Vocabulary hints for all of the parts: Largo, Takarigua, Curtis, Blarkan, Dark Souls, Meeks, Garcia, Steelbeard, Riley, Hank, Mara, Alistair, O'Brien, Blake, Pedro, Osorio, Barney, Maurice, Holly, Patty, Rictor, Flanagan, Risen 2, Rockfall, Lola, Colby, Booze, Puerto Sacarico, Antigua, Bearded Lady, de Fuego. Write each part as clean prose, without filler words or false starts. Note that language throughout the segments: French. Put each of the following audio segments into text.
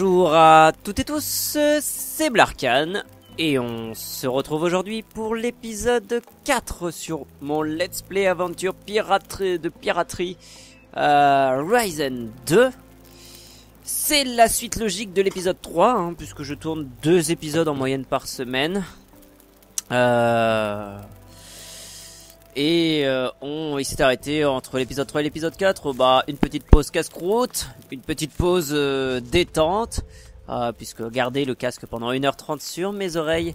Bonjour à toutes et tous, c'est Blarkan et on se retrouve aujourd'hui pour l'épisode 4 sur mon Let's Play Aventure de Piraterie Risen 2. C'est la suite logique de l'épisode 3, puisque je tourne 2 épisodes en moyenne par semaine. Il s'est arrêté entre l'épisode 3 et l'épisode 4, une petite pause casse-croûte, une petite pause détente, puisque garder le casque pendant 1h30 sur mes oreilles,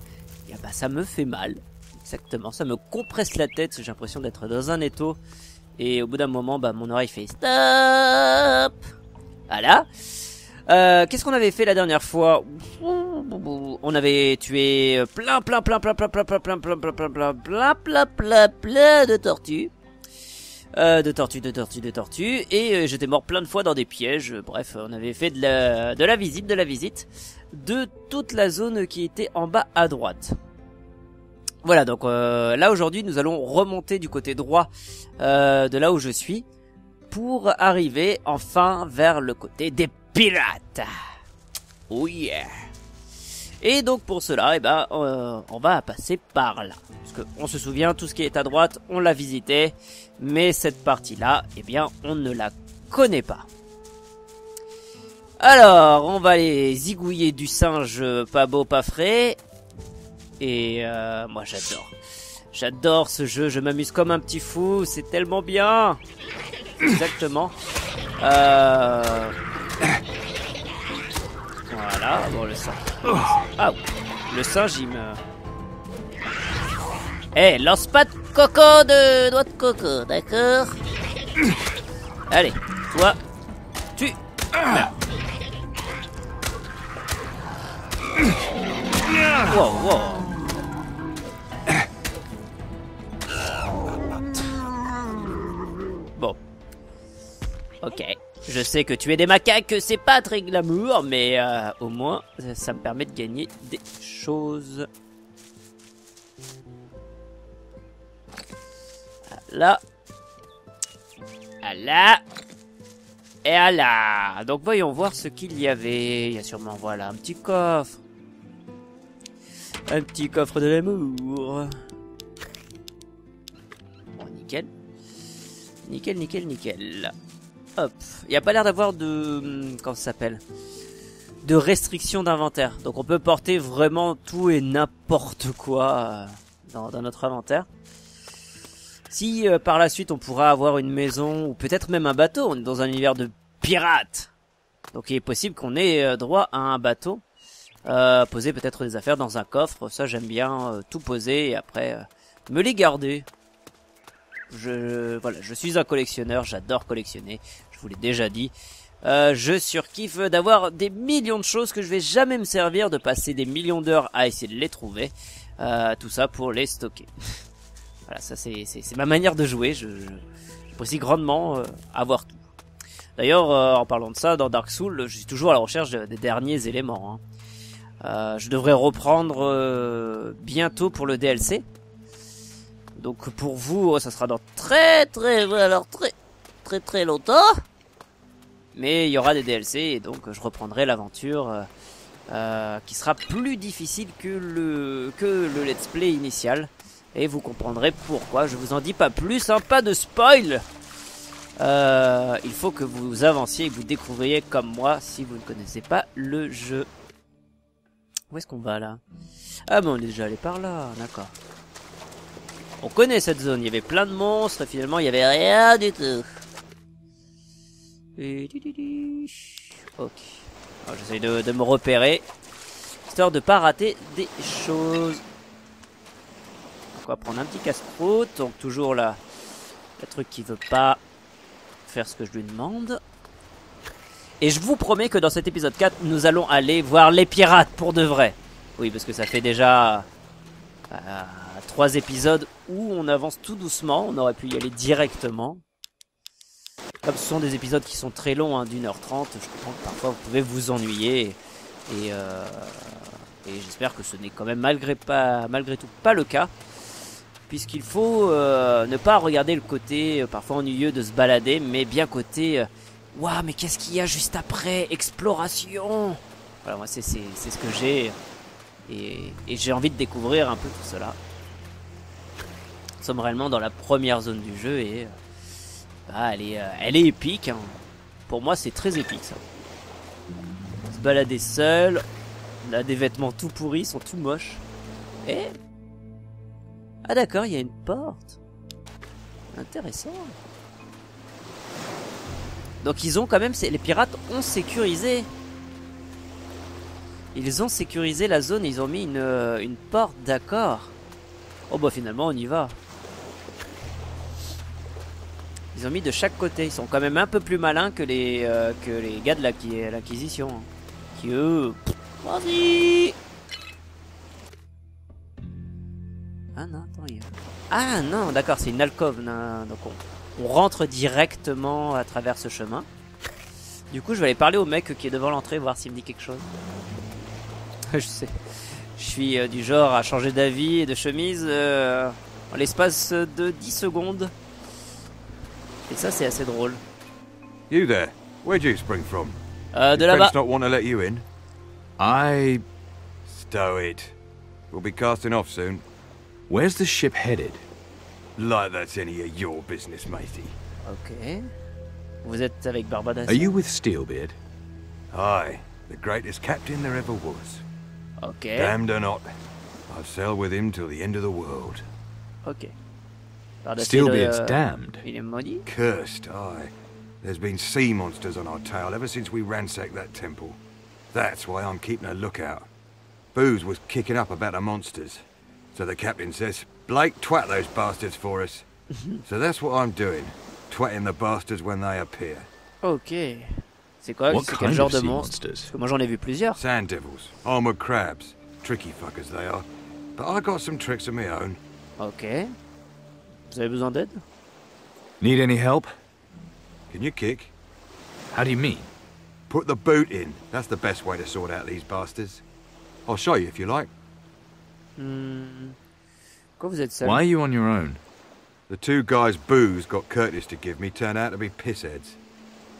ça me fait mal, exactement, ça me compresse la tête, j'ai l'impression d'être dans un étau, et au bout d'un moment, mon oreille fait stop. Voilà. Qu'est-ce qu'on avait fait la dernière fois? On avait tué plein de tortues. De tortues. Et j'étais mort plein de fois dans des pièges. Bref, on avait fait de la visite de toute la zone qui était en bas à droite. Voilà, donc là aujourd'hui, nous allons remonter du côté droit de là où je suis pour arriver enfin vers le côté des pirates. Oh yeah. Et donc pour cela, on va passer par là. Parce qu'on se souvient, tout ce qui est à droite, on l'a visité. Mais cette partie-là, on ne la connaît pas. Alors, on va aller zigouiller du singe pas beau, pas frais. Et moi j'adore. J'adore ce jeu, je m'amuse comme un petit fou. C'est tellement bien. Exactement. Voilà, bon le singe. Ah oui, le singe il me... lance pas de coco, de doigts de coco, d'accord? Allez, toi, tu... Voilà. Wow, wow. Bon. Ok. Je sais que tuer des macaques, c'est pas très glamour, mais au moins, ça me permet de gagner des choses. Là. Là. Et là. Donc, voyons voir ce qu'il y avait. Il y a sûrement, voilà, un petit coffre. Un petit coffre de l'amour. Bon, nickel. Nickel, nickel, nickel. Hop, il n'y a pas l'air d'avoir de... Comment ça s'appelle? De restriction d'inventaire. Donc on peut porter vraiment tout et n'importe quoi dans notre inventaire. Si par la suite on pourra avoir une maison ou peut-être même un bateau, on est dans un univers de pirates. Donc il est possible qu'on ait droit à un bateau. Poser peut-être des affaires dans un coffre, ça j'aime bien tout poser et après me les garder. Voilà, je suis un collectionneur, j'adore collectionner, je vous l'ai déjà dit. Je surkiffe d'avoir des millions de choses que je vais jamais me servir, de passer des millions d'heures à essayer de les trouver. Tout ça pour les stocker. Voilà, ça c'est ma manière de jouer, j'apprécie grandement avoir tout. D'ailleurs, en parlant de ça, dans Dark Souls, je suis toujours à la recherche des derniers éléments. Je devrais reprendre bientôt pour le DLC. Donc pour vous, ça sera dans très très longtemps. Mais il y aura des DLC et donc je reprendrai l'aventure qui sera plus difficile que le let's play initial. Et vous comprendrez pourquoi, je vous en dis pas plus, pas de spoil. Il faut que vous avanciez et que vous découvriez comme moi si vous ne connaissez pas le jeu. Où est-ce qu'on va là? Ah bon, on est déjà allé par là, d'accord. On connaît cette zone, il y avait plein de monstres et finalement il y avait rien du tout. Ok. J'essaie de me repérer, histoire de pas rater des choses. On va prendre un petit casse-croûte, donc toujours là, le truc qui veut pas faire ce que je lui demande. Et je vous promets que dans cet épisode 4, nous allons aller voir les pirates pour de vrai. Oui, parce que ça fait déjà... 3 épisodes où on avance tout doucement, on aurait pu y aller directement. Comme ce sont des épisodes qui sont très longs, d'1h30, je comprends que parfois vous pouvez vous ennuyer. Et j'espère que ce n'est quand même malgré tout pas le cas. Puisqu'il faut ne pas regarder le côté parfois ennuyeux de se balader, mais bien côté... Waouh, mais qu'est-ce qu'il y a juste après? Exploration! Voilà, moi c'est ce que j'ai et j'ai envie de découvrir un peu tout cela. Nous sommes réellement dans la première zone du jeu et bah, elle est épique. Hein. Pour moi c'est très épique ça. Se balader seul, on a des vêtements tout pourris, ils sont tout moches. Et... ah d'accord, il y a une porte. Intéressant. Donc ils ont quand même... les pirates ont sécurisé. Ils ont sécurisé la zone, ils ont mis une porte, d'accord. Oh bah finalement on y va. Ils ont mis de chaque côté. Ils sont quand même un peu plus malins que les gars de l'acquisition. Qui eux... vas-y. Ah non, attends, il y a... ah non, d'accord, c'est une alcôve. Non, donc on rentre directement à travers ce chemin. Du coup, je vais aller parler au mec qui est devant l'entrée, voir s'il me dit quelque chose. Je sais. Je suis du genre à changer d'avis et de chemise en l'espace de 10 secondes. Et ça, c'est assez drôle. You there. Where'd you spring from? De là-bas. Not want to let you in. I... stow it. We'll be casting off soon. Where's the ship headed? Like that's any of your business, matey. Okay. Vous êtes avec Barbados? Are you with Steelbeard? Aye, the greatest captain there ever was. Okay. Damned or not, I'll sail with him till the end of the world. Okay. Steelbeard's damned. Il est maudit? Cursed, aye. There's been sea monsters on our tail ever since we ransacked that temple. That's why I'm keeping a lookout. Booze was kicking up about the monsters. So the captain says, Blake, twat those bastards for us. So that's what I'm doing, twatting the bastards when they appear. Okay. C'est quoi? C'est quel genre de monstres? Parce que moi j'en ai vu plusieurs. Sand devils, armored crabs, tricky fuckers they are. But I got some tricks of my own. Okay. Vous avez besoin d'aide? Need any help? Can you kick? How do you mean? Put the boot in. That's the best way to sort out these bastards. I'll show you if you like. Hmm. Why are you on your own? The two guys Booze got Curtis to give me turn out to be pissheads.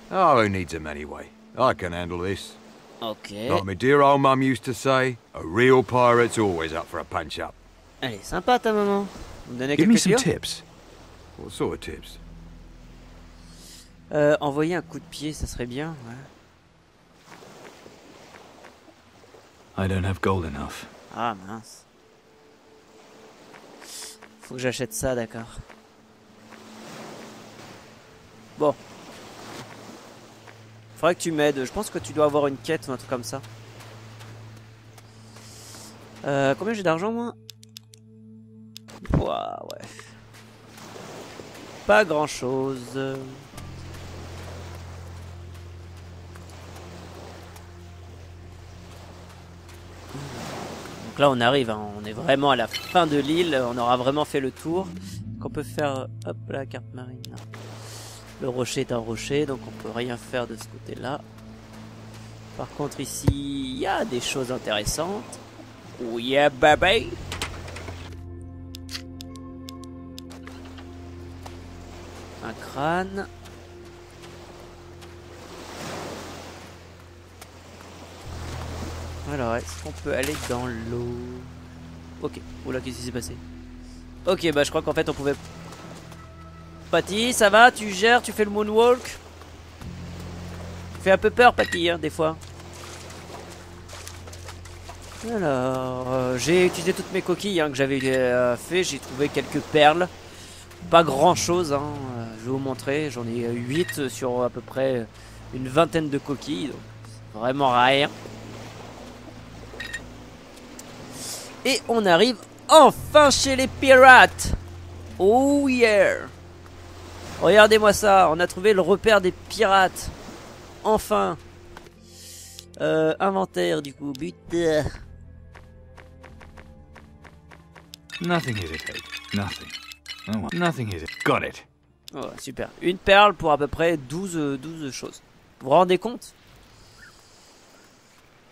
Oh, who needs them anyway? I can handle this. Okay. Like my dear old mum used to say, a real pirate's always up for a punch-up. Elle est sympa ta maman. Give me some tips. What sort of tips? Envoyer un coup de pied, ça serait bien. Ouais. I don't have gold enough. Ah mince. Faut que j'achète ça, d'accord. Bon. Faudrait que tu m'aides. Je pense que tu dois avoir une quête ou un truc comme ça. Combien j'ai d'argent, moi? Ouah, ouais. Pas grand chose. Donc là on arrive, hein. On est vraiment à la fin de l'île, on aura vraiment fait le tour. Qu'on peut faire, hop la carte marine. Le rocher est un rocher, donc on peut rien faire de ce côté-là. Par contre ici, il y a des choses intéressantes. Oh yeah baby. Un crâne. Alors, est-ce qu'on peut aller dans l'eau? Ok. Oula, qu'est-ce qui s'est passé? Ok, bah je crois qu'en fait on pouvait... Patty, ça va? Tu gères? Tu fais le moonwalk? Tu fais un peu peur, Patty, hein, des fois. Alors, j'ai utilisé toutes mes coquilles hein, que j'avais fait. J'ai trouvé quelques perles. Pas grand-chose, hein. Je vais vous montrer. J'en ai 8 sur à peu près une vingtaine de coquilles. Donc, c'est vraiment rien. Et on arrive enfin chez les pirates. Oh yeah. Regardez-moi ça, on a trouvé le repère des pirates. Enfin. Inventaire du coup, but. Nothing is it. Nothing. No, nothing is it. Got it. Oh, super. Une perle pour à peu près 12 choses. Vous vous rendez compte?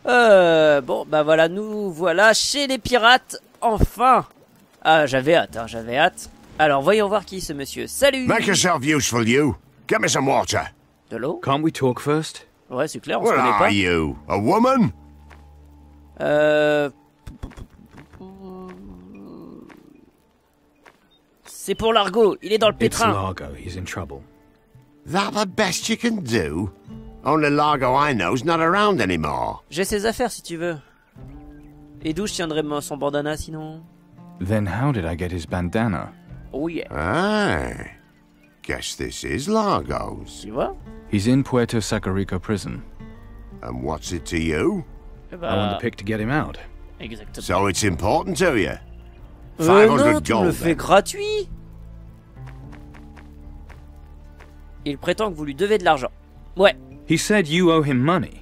Bon, bah voilà, nous voilà chez les pirates, enfin. Ah, j'avais hâte, hein, j'avais hâte. Alors, voyons voir qui est ce monsieur. Salut. Make yourself useful, you. Get me some water. De l'eau. Can't we talk first? Ouais, c'est clair, on se connaît pas. What are you, a woman? C'est pour Largo, il est dans le pétrin. It's Largo, he's in trouble. That the best you can do? Only Largo I know's not around anymore. J'ai ses affaires si tu veux. Et d'où je tiendrai son bandana sinon? Then how did I get his bandana? Oh yeah. Ah, guess this is Largo's. Tu vois? He's in Puerto Sacarico prison. And what's it to you? I want the pick to get him out. Exactement. So it's important to you. 500 non, tu me le fais gratuit. Il prétend que vous lui devez de l'argent. Ouais. He said you owe him money.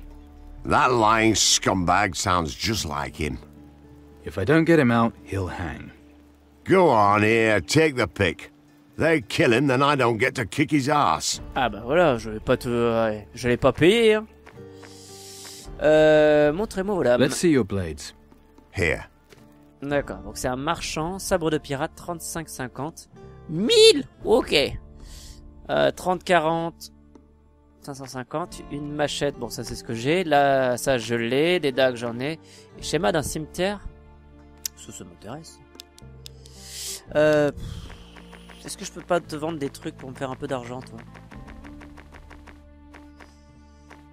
That lying scumbag sounds just like him. If I don't get him out, he'll hang. Go on here, take the pick. They kill him, then I don't get to kick his ass. Ah bah voilà, je vais pas te, je l'ai pas payé. Hein. Montrez-moi vos lames. Let's see your blades. Here. D'accord, donc c'est un marchand, sabre de pirate, 35,50. 1000. Ok. 30,40. 550. Une machette, bon ça c'est ce que j'ai. Là, ça je l'ai, des dagues j'en ai. Et schéma d'un cimetière. Ça m'intéresse. Est-ce que je peux pas te vendre des trucs pour me faire un peu d'argent, toi?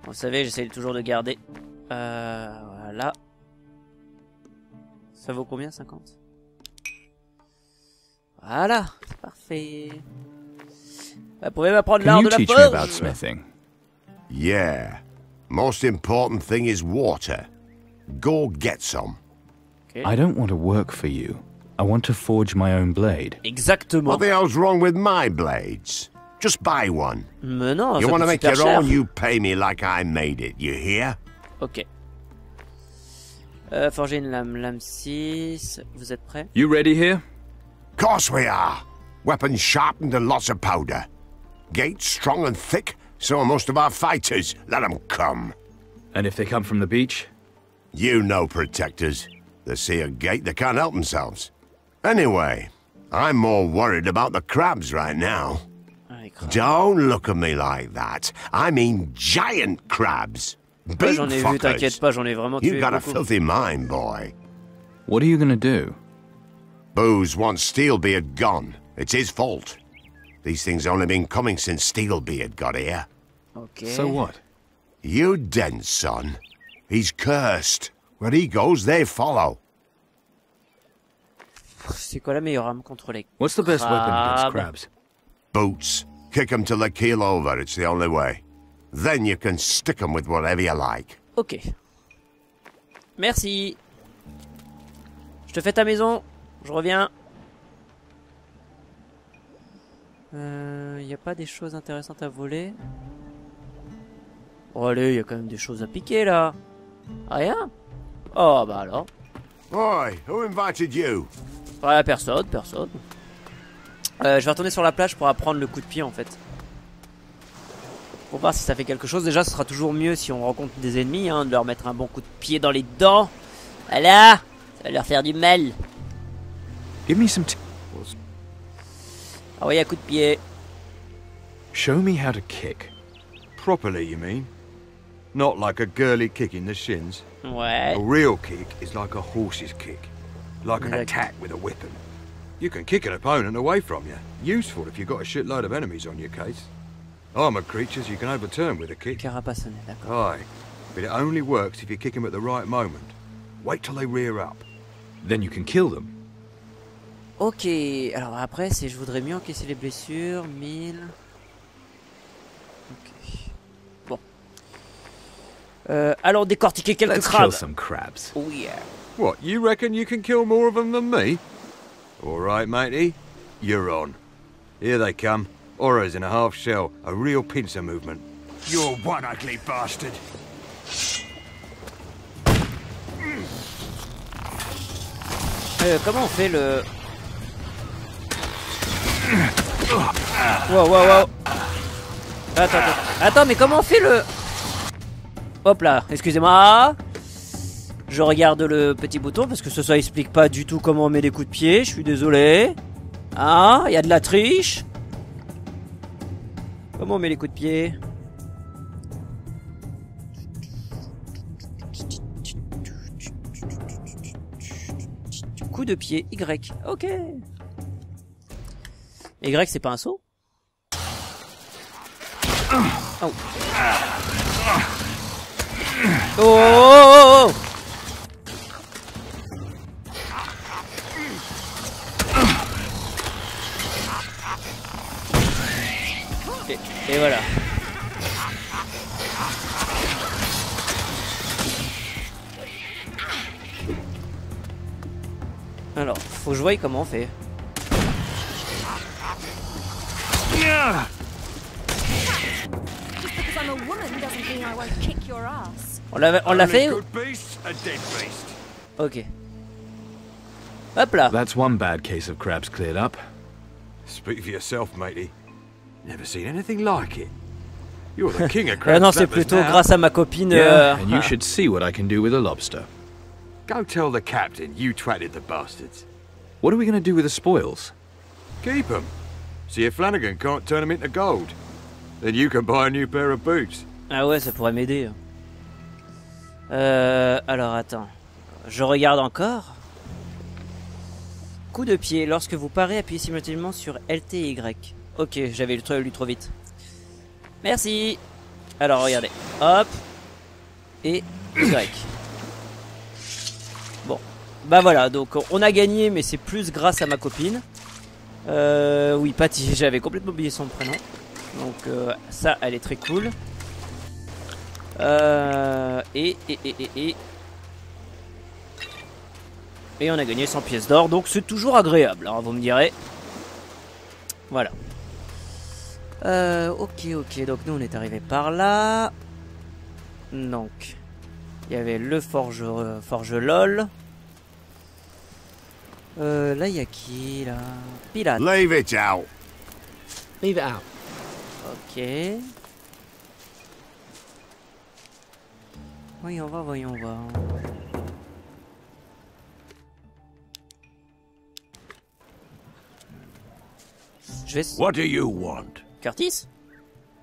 Vous savez, j'essaye toujours de garder. Voilà. Ça vaut combien, 50? Voilà, c'est parfait. Vous pouvez m'apprendre l'art de la forge? Yeah. Most important thing is water. Go get some. Okay. I don't want to work for you. I want to forge my own blade. Exactement. What the hell's wrong with my blades? Just buy one. Mais non, you want to make your own, you pay me like I made it. You hear? Ok. Forger une lame, lame 6. Vous êtes prêts? You ready here? Course we are. Weapons sharpened and lots of powder. Gates strong and thick, so are most of our fighters. Let them come. And if they come from the beach? You know protectors. They see a gate, they can't help themselves. Anyway, I'm more worried about the crabs right now. Don't look at me like that. I mean giant crabs. Big fuckers. You've got a filthy mind, boy. What are you gonna do? Booze wants Steelbeard gone. It's his fault. These things only been coming since Steelbeard got here. Okay. So what? You dense, son. He's cursed. Where he goes, they follow. C'est quoi la meilleure arme contre les crabes? What's the best weapon against crabs? Boots. Kick them till they keel over. It's the only way. Then you can stick them with whatever you like. Ok. Merci. Je te fais ta maison. Je reviens. Y a pas des choses intéressantes à voler? Oh allez, y a quand même des choses à piquer là. Rien? Oh bah alors. Oi, who invited you? Ouais, personne, personne. Je vais retourner sur la plage pour apprendre le coup de pied en fait. Pour voir si ça fait quelque chose. Déjà, ce sera toujours mieux si on rencontre des ennemis, hein, de leur mettre un bon coup de pied dans les dents. Voilà, ça va leur faire du mal. Give me some. Ah oui, un coup de pied. Show me how to kick. Properly, you mean? Not like a girly kick in the shins. Ouais. A real kick is like a horse's kick. Like an attack with a weapon. You can kick an opponent away from you. Useful if you've got a shitload of enemies on your case. Armored creatures you can overturn with a kick. Aye, but it only works if you kick them at the right moment. Wait till they rear up. Then you can kill them. Ok, alors après c'est je voudrais mieux encaisser les blessures, 1000... Ok... Bon... allons décortiquer quelques crabes. Let's kill some crabs. Oh yeah. What, you reckon you can kill more of them than me? Alright matey, you're on. Here they come, horrors in a half shell, a real pincer movement. You're one ugly bastard. Comment on fait le... Wow, wow, wow. Attends, attends. Attends, mais comment on fait le... Hop là, excusez-moi. Je regarde le petit bouton parce que ça explique pas du tout comment on met les coups de pied. Je suis désolé. Hein, il y a de la triche. Comment on met les coups de pied? Coup de pied, Y. Ok. Y, c'est pas un saut? Oh. Oh, oh, oh, oh. Et voilà. Alors, faut que je voie comment on fait. On l'a fait ou... Ok. Hop là. That's one bad case of crabs cleared up. Speak for yourself, matey. Never seen anything like it. You're the king of crabs. Ah non, c'est plutôt grâce à ma copine. And you should see what I can do with a lobster. Go tell the captain you twatted the bastards. What are we going to do with the spoils? Keep them. See if Flanagan can't turn them into gold. Then you can buy a new pair of boots. Ah ouais, ça pourrait m'aider. Alors attends. Je regarde encore. Coup de pied. Lorsque vous parez, appuyez simultanément sur LT et Y. Ok, j'avais lu trop vite. Merci. Alors regardez. Hop. Et Y. Bon. Bah voilà, donc on a gagné, mais c'est plus grâce à ma copine. Oui, Patty, j'avais complètement oublié son prénom. Donc ça, elle est très cool. Et on a gagné 100 pièces d'or, donc c'est toujours agréable, hein, vous me direz. Voilà. Ok, ok, donc nous on est arrivé par là. Donc il y avait le forge lol. Là il y a qui là? Pilate. Leave it out. Leave it out. Ok. Voyons voir, voyons voir. Je vais... What do you want? Curtis?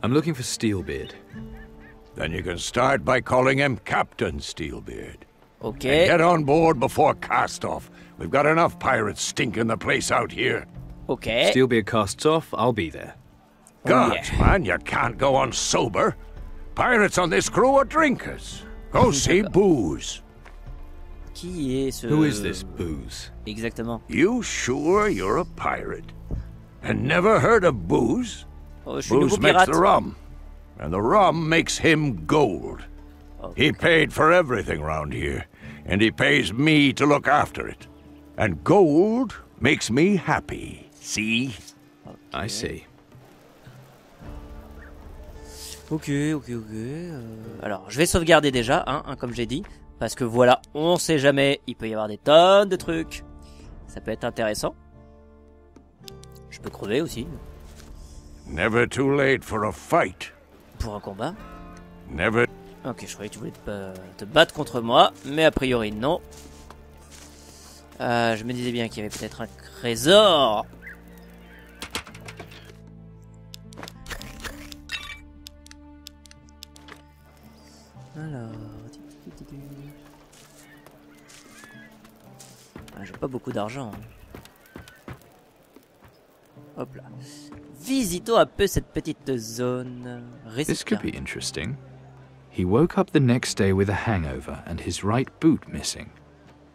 I'm looking for Steelbeard. Then you can start by calling him Captain Steelbeard. Okay. And get on board before cast off. We've got enough pirates stinking the place out here. Okay. Steelbeard casts off, I'll be there. Gods, yeah. Man, you can't go on sober. Pirates on this crew are drinkers. Go see Booze. Qui est ce... Who is this Booze? Exactement. You sure you're a pirate? And never heard of Booze? Oh, Booze makes the rum, and the rum makes him gold. Okay. He paid for everything round here, and he pays me to look after it. And gold makes me happy, see? Okay. I see. Ok, ok, ok. Alors, je vais sauvegarder déjà, hein, comme j'ai dit. Parce que voilà, on sait jamais, il peut y avoir des tonnes de trucs. Ça peut être intéressant. Je peux crever aussi. Never too late for a fight. Pour un combat. Never. Ok, je croyais que tu voulais te battre contre moi, mais a priori non. Je me disais bien qu'il y avait peut-être un trésor. Alors, ah, j'ai pas beaucoup d'argent. Hop là. Visitons un peu cette petite zone. This could be interesting. He woke up the next day with a hangover and his right boot missing.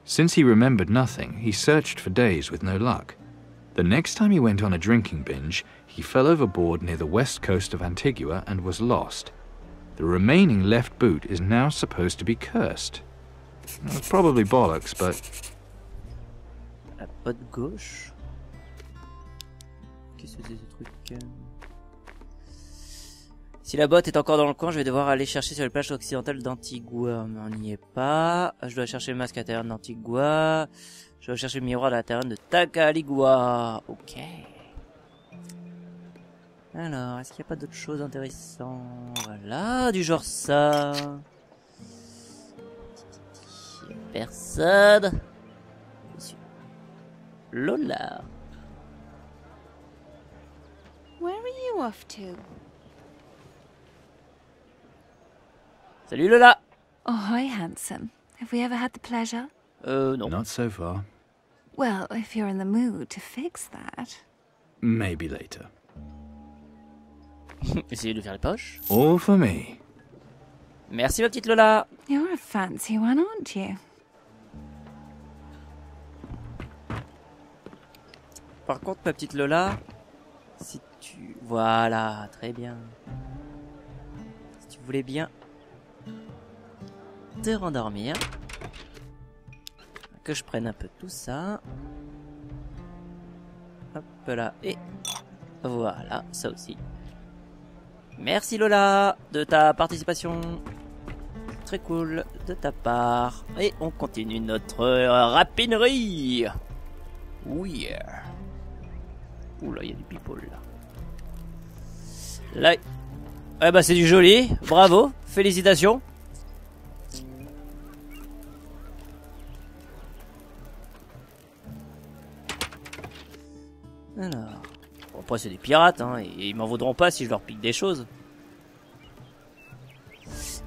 Since he remembered nothing, he searched for days with no luck. The next time he went on a drinking binge, he fell overboard near the west coast of Antigua and was lost. The remaining left boot is now supposed to be cursed. Probably bollocks, but... La patte gauche. Qu'est-ce que c'est ce truc? Si la botte est encore dans le coin, je vais devoir aller chercher sur les plages occidentales d'Antigua. Mais on n'y est pas. Je dois chercher le masque à la taverne d'Antigua. Je dois chercher le miroir à la taverne de Takarigua. Ok. Alors, est-ce qu'il n'y a pas d'autres choses intéressantes? Voilà, du genre ça. Personne. Lola. Where are you off to? Salut Lola. Oh hi handsome. Have we ever had the pleasure? Non. Not so far. Well, if you're in the mood to fix that. Maybe later. Essayez de faire les poches. All for me. Merci ma petite Lola. You're a fancy one, aren't you? Par contre, ma petite Lola, si tu... Voilà, très bien. Si tu voulais bien te rendormir. Que je prenne un peu tout ça. Hop là, et voilà, ça aussi. Merci Lola de ta participation. Très cool de ta part. Et on continue notre rapinerie. Oui. Oula, il y a du people là. Là. Eh ben c'est du joli. Bravo. Félicitations. Alors. Bon, après c'est des pirates, hein, et ils m'en vaudront pas si je leur pique des choses.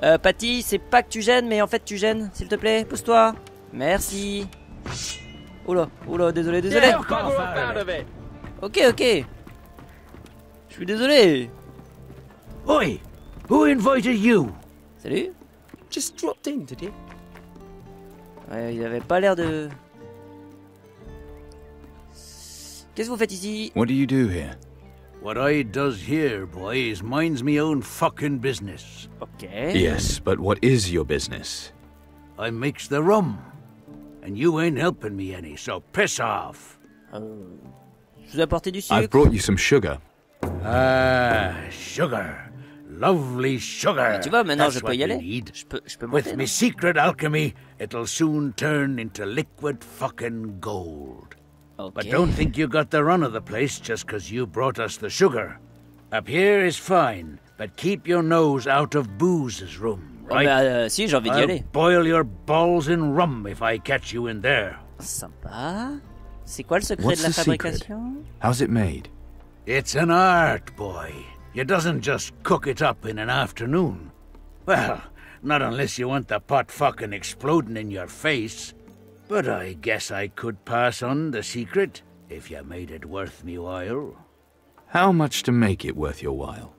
Patty, c'est pas que tu gênes, mais en fait tu gênes, s'il te plaît, pousse-toi. Merci. Oula, oula, désolé, désolé. Ok, ok. Je suis désolé. Oi, who invited you? Salut. Just dropped in today. Ouais, il avait pas l'air de... Qu'est-ce que vous faites ici? What do you do here? What I does here, boys, minds me own fucking business. Okay. Yes, but what is your business? I makes the rum, and you ain't helping me any, so piss off. Je vous ai apporté du sucre. I've brought you some sugar. Ah, sugar, lovely sugar. Tu vois, maintenant je peux y aller. Je peux monter. With my secret alchemy, it'll soon turn into liquid fucking gold. Okay. But don't think you got the run of the place just because you brought us the sugar. Up here is fine, but keep your nose out of Booze's room, right? Oh, bah, si, j'ai envie d'y aller. Boil your balls in rum if I catch you in there. Sympa. C'est quoi le secret de la fabrication? How's it made? It's an art, boy. You doesn't just cook it up in an afternoon. Well, not unless you want the pot fucking exploding in your face. But I guess I could pass on the secret, if you made it worth me while. How much to make it worth your while?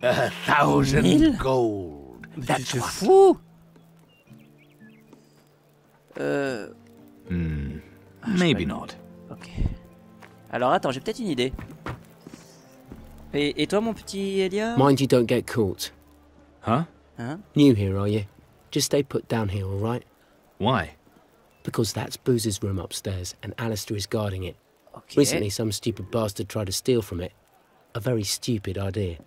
1,000 gold. That's what. Maybe not. Ok. Alors attends, j'ai peut-être une idée. Et toi, mon petit Elia? Mind you don't get caught. Huh? Huh? New here, are you? Just stay put down here, all right? Why? Because that's Booze's room upstairs, and Alistair is guarding it. Okay. Recently, some stupid bastard tried to steal from it. A very stupid idea.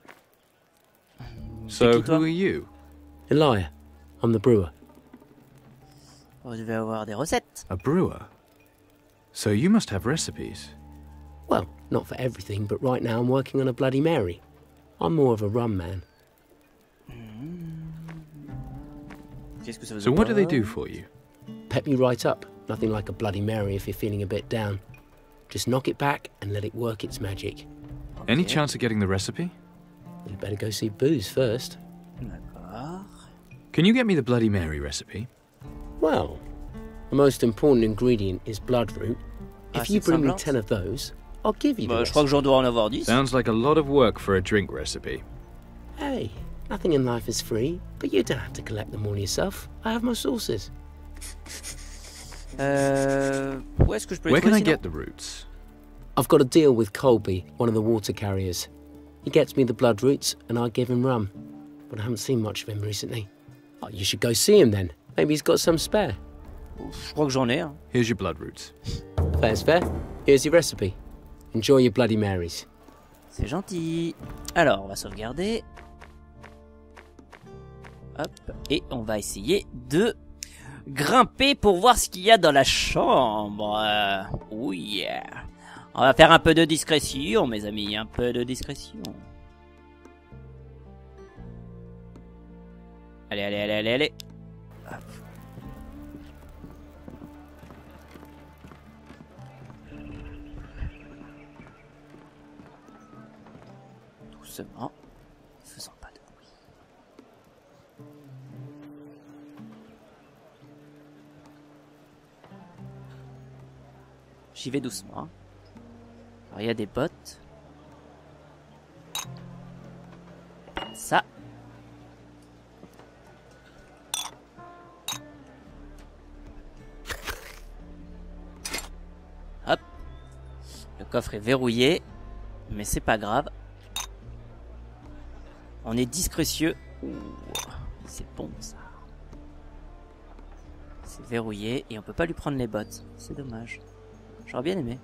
So, who are you? Elia. I'm the brewer. Vous devez avoir des recettes. A brewer? So you must have recipes. Well, not for everything, but right now I'm working on a Bloody Mary. I'm more of a rum man. So what do they do for you? Pep you right up. Nothing like a Bloody Mary if you're feeling a bit down. Just knock it back and let it work its magic. Okay. Any chance of getting the recipe? You better go see Booze first. Can you get me the Bloody Mary recipe? Well, the most important ingredient is bloodroot. If you bring me 10 of those, I'll give you the recipe. Sounds like a lot of work for a drink recipe. Hey, nothing in life is free, but you don't have to collect them all yourself. I have my sources. Où est-ce que je peux les trouver, sinon? Where can I get the roots? I've got a deal with Colby, one of the water carriers. He gets me the blood roots and I give him rum. But I haven't seen much of him recently. Oh, you should go see him then. Maybe he's got some spare. Je crois que j'en ai, hein. Here's your blood roots. Fair's fair. Here's your recipe. Enjoy your Bloody Marys. C'est gentil. Alors, on va sauvegarder. Hop. Et on va essayer de... grimper pour voir ce qu'il y a dans la chambre. Oui. On va faire un peu de discrétion, mes amis. Un peu de discrétion. Allez, allez, allez, allez, allez. Hop. Doucement. J'y vais doucement. Alors, il y a des bottes. Ça. Hop. Le coffre est verrouillé. Mais c'est pas grave. On est discrétieux. C'est bon ça. C'est verrouillé et on peut pas lui prendre les bottes. C'est dommage. J'aurais bien aimé.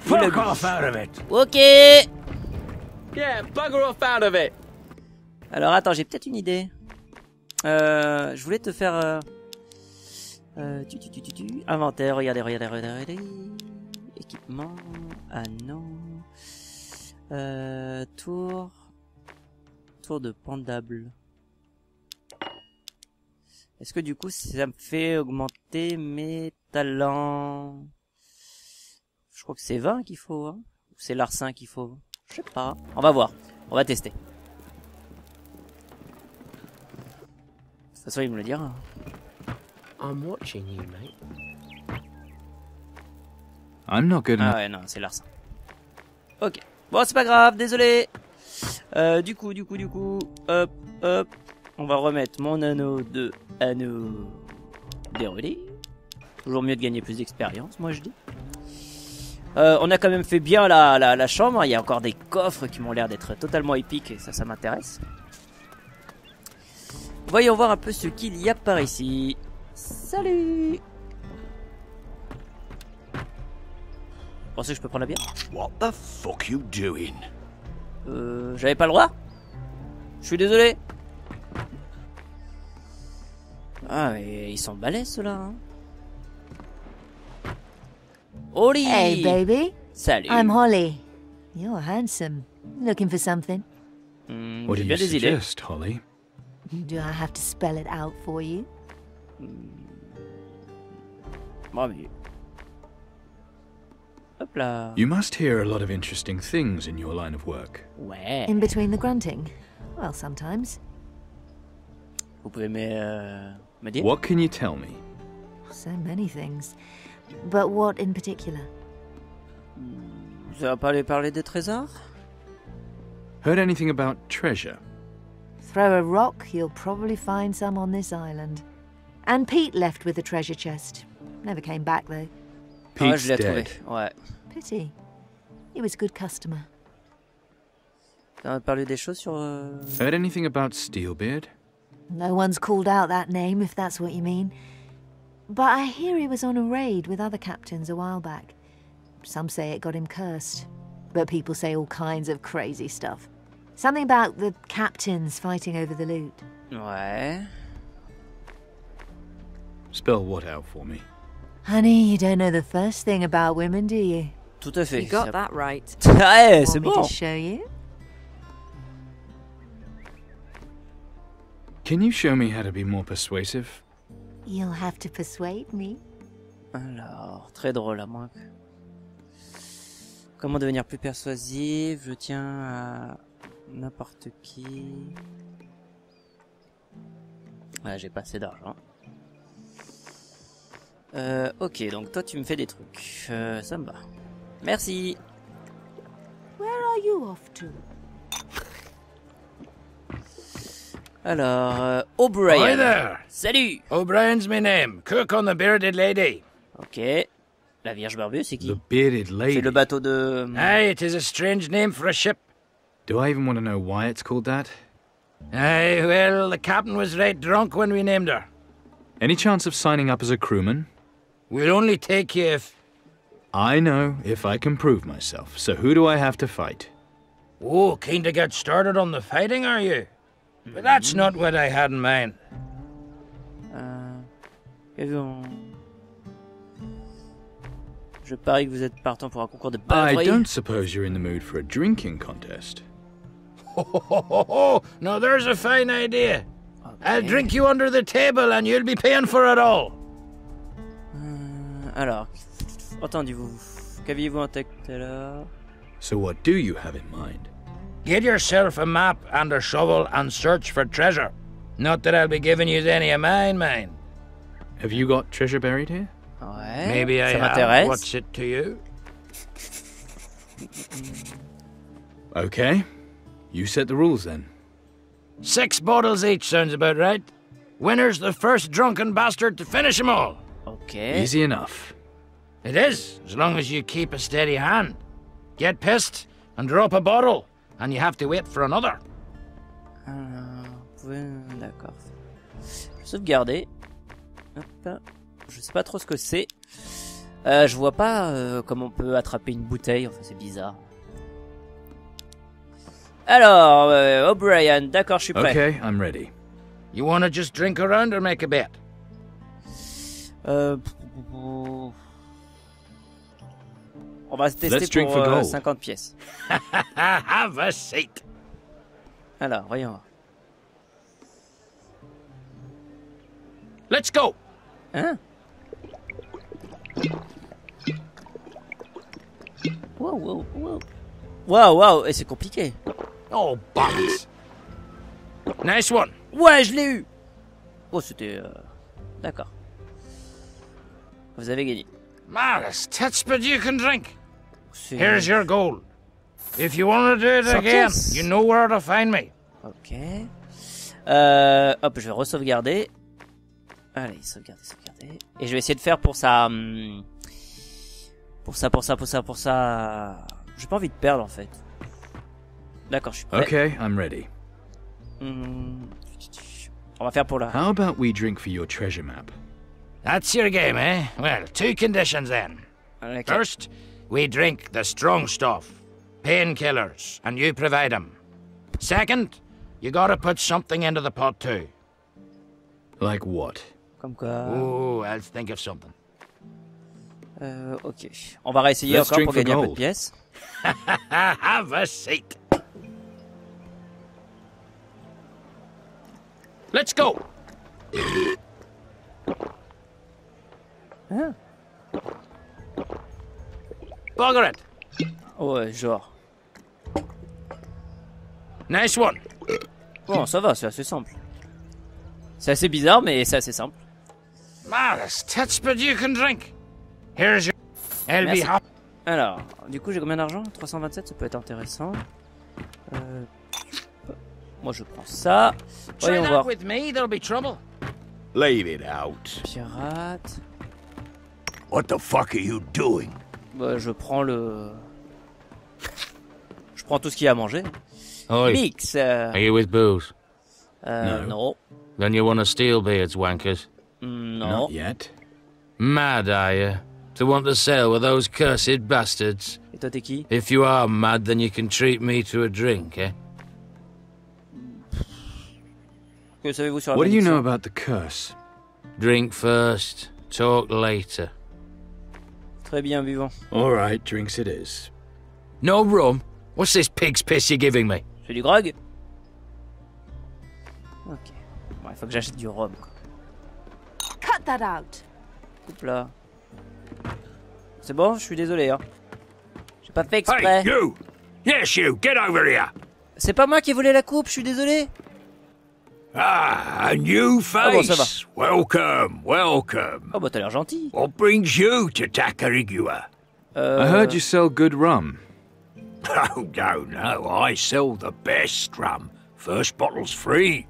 Fuck off out of it. Ok. Yeah, bugger off out of it. Alors attends, j'ai peut-être une idée. Je voulais te faire inventaire. Regardez. Équipement. Ah non. Tour. Tour de pendable. Est-ce que du coup ça me fait augmenter mes talents? Je crois que c'est 20 qu'il faut, hein. Ou c'est l'arcin qu'il faut. Je sais pas. On va voir. On va tester. De toute façon, il me le dira. I'm watching you, mate. I'm not good enough. Ah ouais, non, c'est l'arcin. Ok. Bon, c'est pas grave, désolé. Du coup, hop. On va remettre mon anneau de anneau déroulé. Toujours mieux de gagner plus d'expérience, moi je dis. On a quand même fait bien la chambre. Il y a encore des coffres qui m'ont l'air d'être totalement épiques et ça m'intéresse. Voyons voir un peu ce qu'il y a par ici. Salut! Vous pensez que je peux prendre la bière? What the fuck you doing? J'avais pas le droit? Je suis désolé. Ah, mais ils sont balèzes ceux-là, hein. Holly! Hey, baby. Salut. I'm Holly. You're handsome. Looking for something? What do you suggest, Holly? Do I have to spell it out for you? Hop là. You must hear a lot of interesting things in your line of work. Ouais. In between the grunting. Well, sometimes. Vous pouvez me dire? What can you tell me? So many things. But what in particular? Ça va pas lui parler des trésors? Heard anything about treasure? Throw a rock, you'll probably find some on this island. And Pete left with the treasure chest. Never came back though. Pete's dead. Ouais. Pity. He was a good customer. Ça va parler des choses sur. Heard anything about Steelbeard? No one's called out that name if that's what you mean. But I hear he was on a raid with other captains a while back. Some say it got him cursed, but people say all kinds of crazy stuff. Something about the captains fighting over the loot. Ouais. Spell what out for me? Honey, you don't know the first thing about women, do you? Tout à fait. You got that right. Ouais, c'est bon. Want me to show you? Can you show me how to be more persuasive? You'll have to persuade me. Alors, très drôle à moi. Comment devenir plus persuasive? Je tiens à n'importe qui. Ah, j'ai pas assez d'argent. Ok, donc toi tu me fais des trucs. Ça me va. Merci. Where are you off to? Alors, O'Brien. Salut. O'Brien's my name. Cook on the Bearded Lady. Ok. La Vierge Barbue, c'est qui? The Bearded Lady. C'est le bateau de. Aye, it is a strange name for a ship. Do I even want to know why it's called that? Aye, well, the captain was right drunk when we named her. Any chance of signing up as a crewman? We'll only take you if. I know if I can prove myself. So who do I have to fight? Oh, keen to get started on the fighting, are you? But that's not what I had in mind. Je parie que vous êtes partant pour un concours de batterie. I don't suppose you're in the mood for a drinking contest. Now there's a fine idea. Okay. I'll drink you under the table and you'll be paying for it all. Alors, entendu-vous. Qu'aviez-vous en tête alors? So what do you have in mind? Get yourself a map and a shovel and search for treasure. Not that I'll be giving you any of mine. Have you got treasure buried here? Ouais. Maybe I have. What's it to you? Okay. You set the rules then. 6 bottles each sounds about right. Winner's the first drunken bastard to finish them all. Okay. Easy enough. It is, as long as you keep a steady hand. Get pissed and drop a bottle, and you have to wait for another. D'accord. Sauvegarder. Hop. Je sais pas trop ce que c'est. Je vois pas comment on peut attraper une bouteille. Enfin, c'est bizarre. Alors, O'Brien, d'accord, je suis prêt. Okay, I'm ready. You wanna just drink around or make a bet? On va se tester pour 50 pièces. Have a seat. Alors, voyons voir. Let's go. Hein? Wow, et c'est compliqué. Oh, bollocks. Nice one. Ouais, je l'ai eu. Oh, c'était... D'accord. Vous avez gagné. Maris, that's but you can drink. Here's your goal. If you want to do it again, you know where to find me. Ok. Hop, je vais re-sauvegarder. Allez, sauvegarder. Et je vais essayer de faire pour ça... Pour ça... J'ai pas envie de perdre, en fait. D'accord, je suis prêt. Ok, I'm ready. On va faire pour la... How about we drink for your treasure map? That's your game, eh? Well, 2 conditions then. Okay. First, we drink the strong stuff. Painkillers, and you provide them. Second, you gotta put something into the pot too. Like what? Comme quoi... Oh, I'll think of something. Ok. On va réessayer encore pour gagner un peu de pièces. Have a seat. Let's go. Hein? Bugger it. Ouais, genre. Nice one. Bon, ça va, c'est assez simple. C'est assez bizarre, mais c'est assez simple. Maris, that's but you can drink. Here's your... Merci. Alors, du coup, j'ai combien d'argent? 327, ça peut être intéressant. Moi, je prends ça. Voyons voir. Leave it out. Pirate. What the fuck are you doing? Bah, je prends le... Je prends tout ce qu'il y a à manger. Meeks. Are you with Booze? No. Then you want a Steelbeard's wankers? No. Not yet. Mad are you? To want to sail with those cursed bastards? Et toi, t'es qui? If you are mad, then you can treat me to a drink, eh? Que savez-vous sur la What do you know about the curse? Drink first, talk later. Très bien, buvant. All right, drinks it is. No rum? What's this pig's piss you're giving me? C'est du grog? Ok. Bon, il faut que j'achète du rhum, quoi. Cut that out. Coupe là. C'est bon, je suis désolé, hein. J'ai pas fait exprès. Hey, you! Yes, you! Get over here! C'est pas moi qui voulais la coupe, je suis désolé. Ah, a new face! Ah bon, ça va. Welcome! Oh bah t'as l'air gentil. What brings you to Takarigua? I heard you sell good rum. Oh no, I sell the best rum. First bottle's free.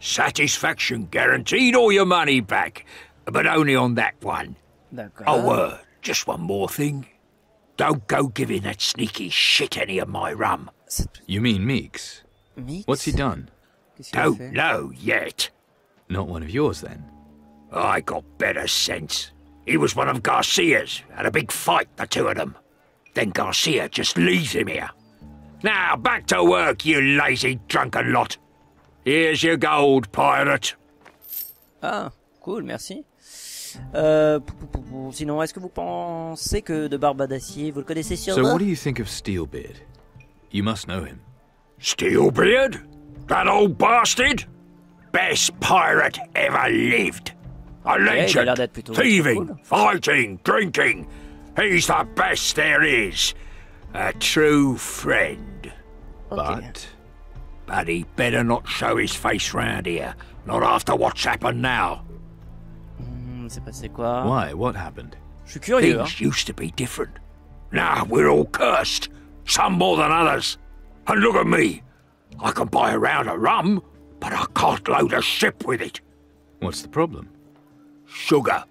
Satisfaction guaranteed, all your money back. But only on that one. D'accord. Oh, just one more thing. Don't go giving that sneaky shit any of my rum. You mean Meeks? Meeks? What's he done? Don't know yet. Not one of yours, then? I got better sense. He was one of Garcia's. Had a big fight, the two of them. Then Garcia just leaves him here. Now, back to work, you lazy drunken lot. Here's your gold, pirate. Ah, cool, merci. Sinon, est-ce que vous pensez que de Barbadacier, vous le connaissez sûrement? So what do you think of Steelbeard? You must know him. Steelbeard? That old bastard? Best pirate ever lived. A legend, thieving, fighting, drinking. He's the best there is. A true friend. Okay. But But he better not show his face round here. Not after what's happened now. C'est passé quoi? Why? What happened? Je suis curieux. Things used to be different. Now we're all cursed. Some more than others. And look at me. I can buy a round of rum, but I can't load a ship with it. What's the problem? Sugar.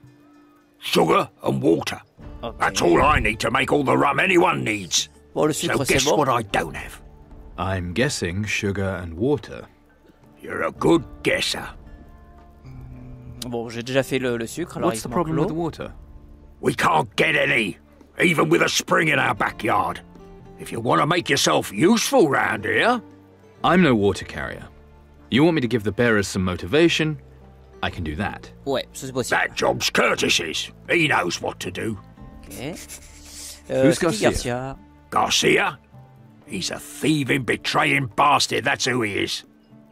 Sugar and water. Okay. That's all I need to make all the rum anyone needs. Bon, so guess what I don't have? I'm guessing sugar and water. You're a good guesser. Bon, j'ai déjà fait le sucre. Alors what's the problem with water? We can't get any, even with a spring in our backyard. If you want to make yourself useful round here... I'm no water carrier. You want me to give the bearers some motivation? I can do that. Ouais, c'est possible. That job's Curtis's. He knows what to do. Okay. Who's Garcia? Garcia? He's a thieving, betraying bastard, that's who he is.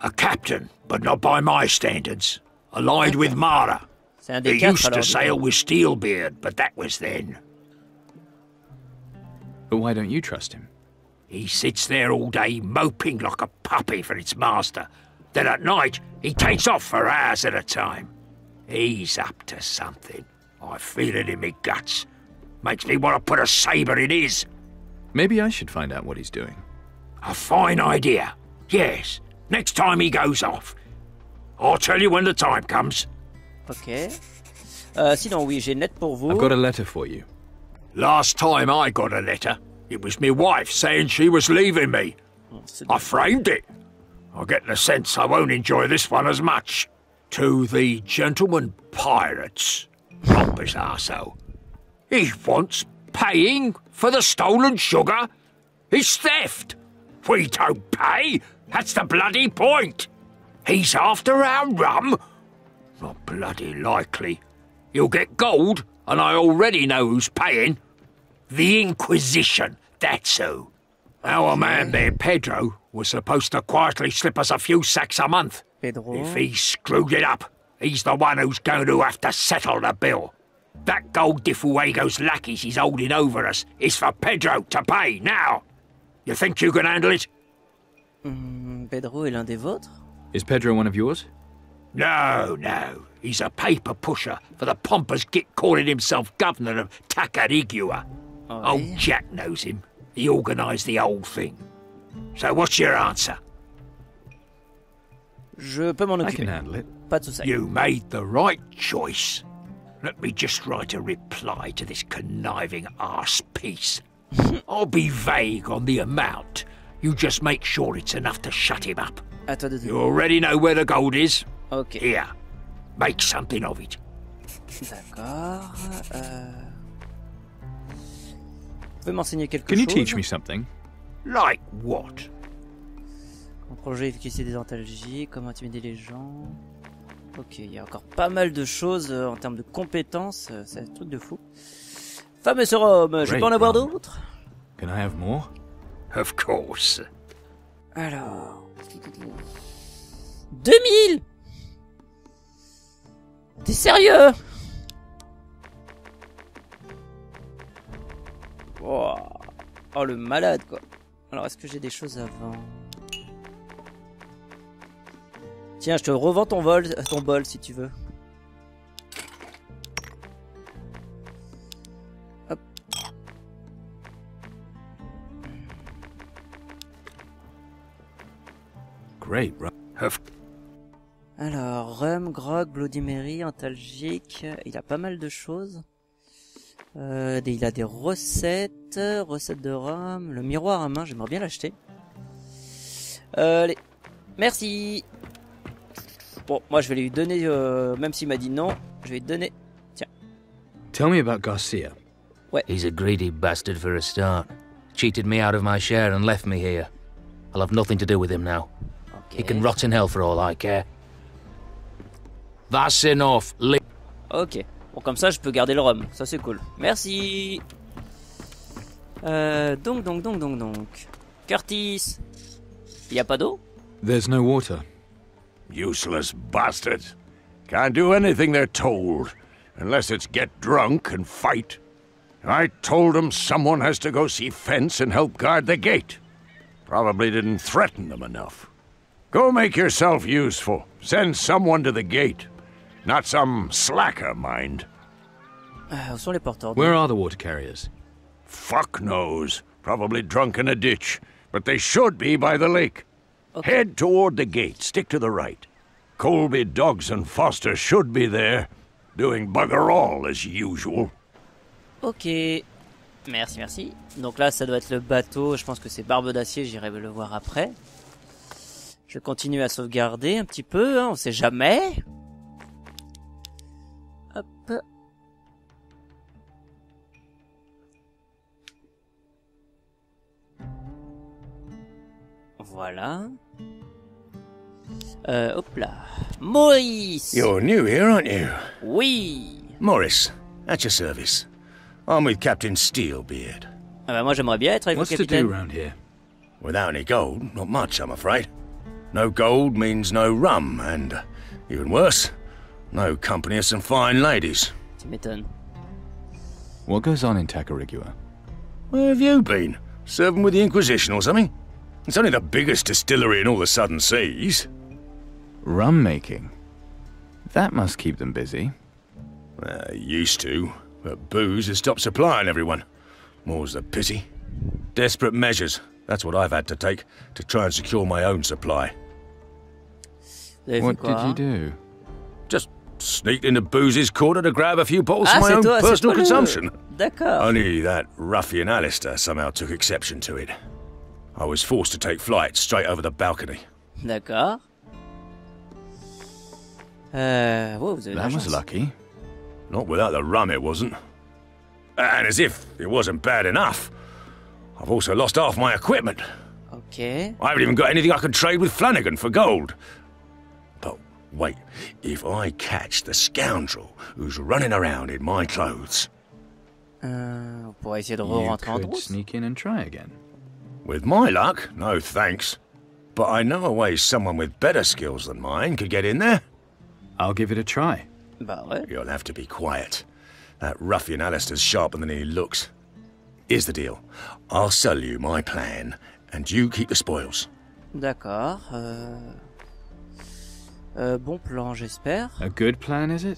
A captain, but not by my standards. Allied with Mara. He used to sail with Steelbeard, but that was then. But why don't you trust him? He sits there all day moping like a puppy for its master. Then at night, he takes off for hours at a time. He's up to something. I feel it in me guts. Makes me want to put a sabre in his. Maybe I should find out what he's doing. A fine idea. Yes. Next time he goes off. I'll tell you when the time comes. Okay. Sinon, oui, j'ai net pour vous. I've got a letter for you. Last time I got a letter, it was my wife saying she was leaving me. I framed it. I get the sense I won't enjoy this one as much. To the gentleman pirates. Pompous arso. He wants paying for the stolen sugar. It's theft. We don't pay. That's the bloody point. He's after our rum. Not bloody likely. You'll get gold, and I already know who's paying. The Inquisition, that's who. Our man there, Pedro, was supposed to quietly slip us a few sacks a month. Pedro. If he screwed it up, he's the one who's going to have to settle the bill. That gold de Fuego's lackeys he's holding over us is for Pedro to pay now. You think you can handle it? Pedro est l'un des vôtres? Is Pedro one of yours? No, no. He's a paper pusher for the pompous git calling himself governor of Takarigua. Oh, old yeah. Jack knows him. He organised the whole thing. So what's your answer? Je peux m'en occuper. I can handle it. Pas de souci. You made the right choice. Let me just write a reply to this conniving arse piece. I'll be vague on the amount. You just make sure it's enough to shut him up. You already know where the gold is. Okay. Here, make something of it. D'accord. Vous pouvez m'enseigner quelque chose? Can you teach me something? Like what? Mon projet efficacité des antalgies, comment intimider les gens. Ok, il y a encore pas mal de choses en termes de compétences. C'est un truc de fou. Femme et ce rhum, je peux en avoir d'autres? Can I have more? Of course. Alors. 2000! T'es sérieux? Oh. Oh, le malade, quoi. Alors, est-ce que j'ai des choses à vendre? Tiens, je te revends ton bol, si tu veux. Hop. Great, right? Alors, rhum, grog, Bloody Mary, antalgique, il a pas mal de choses. Il a des recettes, recettes de rhum, le miroir à main, j'aimerais bien l'acheter. Allez, merci. Bon, moi je vais lui donner, même s'il m'a dit non, je vais lui donner. Tiens. Tell me about Garcia. Ouais. He's a greedy bastard for a start. Cheated me out of my share and left me here. I'll have nothing to do with him now. He can rot in hell for all I care. That's enough. Ok. Bon, comme ça, je peux garder le rhum. Ça, c'est cool. Merci. Donc. Curtis. Y a pas d'eau? There's no water. Useless bastards. Can't do anything they're told, unless it's get drunk and fight. I told them someone has to go see fence and help guard the gate. Probably didn't threaten them enough. Go make yourself useful. Send someone to the gate. Not some slacker, mind. Where are the water carriers? Fuck knows. Probably drunk in a ditch. But they should be by the lake. Okay. Head toward the gate. Stick to the right. Colby, Dogs, and Foster should be there. Doing bugger all as usual. Ok. Merci, merci. Donc là, ça doit être le bateau. Je pense que c'est Barbe d'Acier. J'irai le voir après. Je continue à sauvegarder un petit peu. Hein, on sait jamais. Hop. Voilà. Hop là. Maurice! You're new here, aren't you? Oui! Maurice, at your service. I'm with Captain Steelbeard. Ah bah moi j'aimerais bien être avec vous, Capitaine. What's to do around here? Without any gold, not much, I'm afraid. No gold means no rum, and even worse, no company of some fine ladies. Tu m'étonnes. What goes on in Takarigua? Where have you been? Serving with the Inquisition or something? It's only the biggest distillery in all the Southern Seas. Rum making. That must keep them busy. Used to, but booze has stopped supplying everyone. More's the pity. Desperate measures. That's what I've had to take to try and secure my own supply. What did you do? Just sneaked into Booze's corner to grab a few bottles for my own personal consumption. D'accord. Only that ruffian Alistair somehow took exception to it. I was forced to take flight straight over the balcony. D'accord. Whoa, that was lucky. Not without the rum, it wasn't. And as if it wasn't bad enough, I've also lost half my equipment. Okay. I haven't even got anything I can trade with Flanagan for gold. But wait, if I catch the scoundrel who's running around in my clothes... You could sneak in and try again. With my luck, no thanks. But I know a way someone with better skills than mine could get in there. I'll give it a try. You'll have to be quiet. That ruffian Alistair's sharper than he looks. Here's the deal. I'll sell you my plan, and you keep the spoils. D'accord. Bon plan, j'espère. A good plan, is it?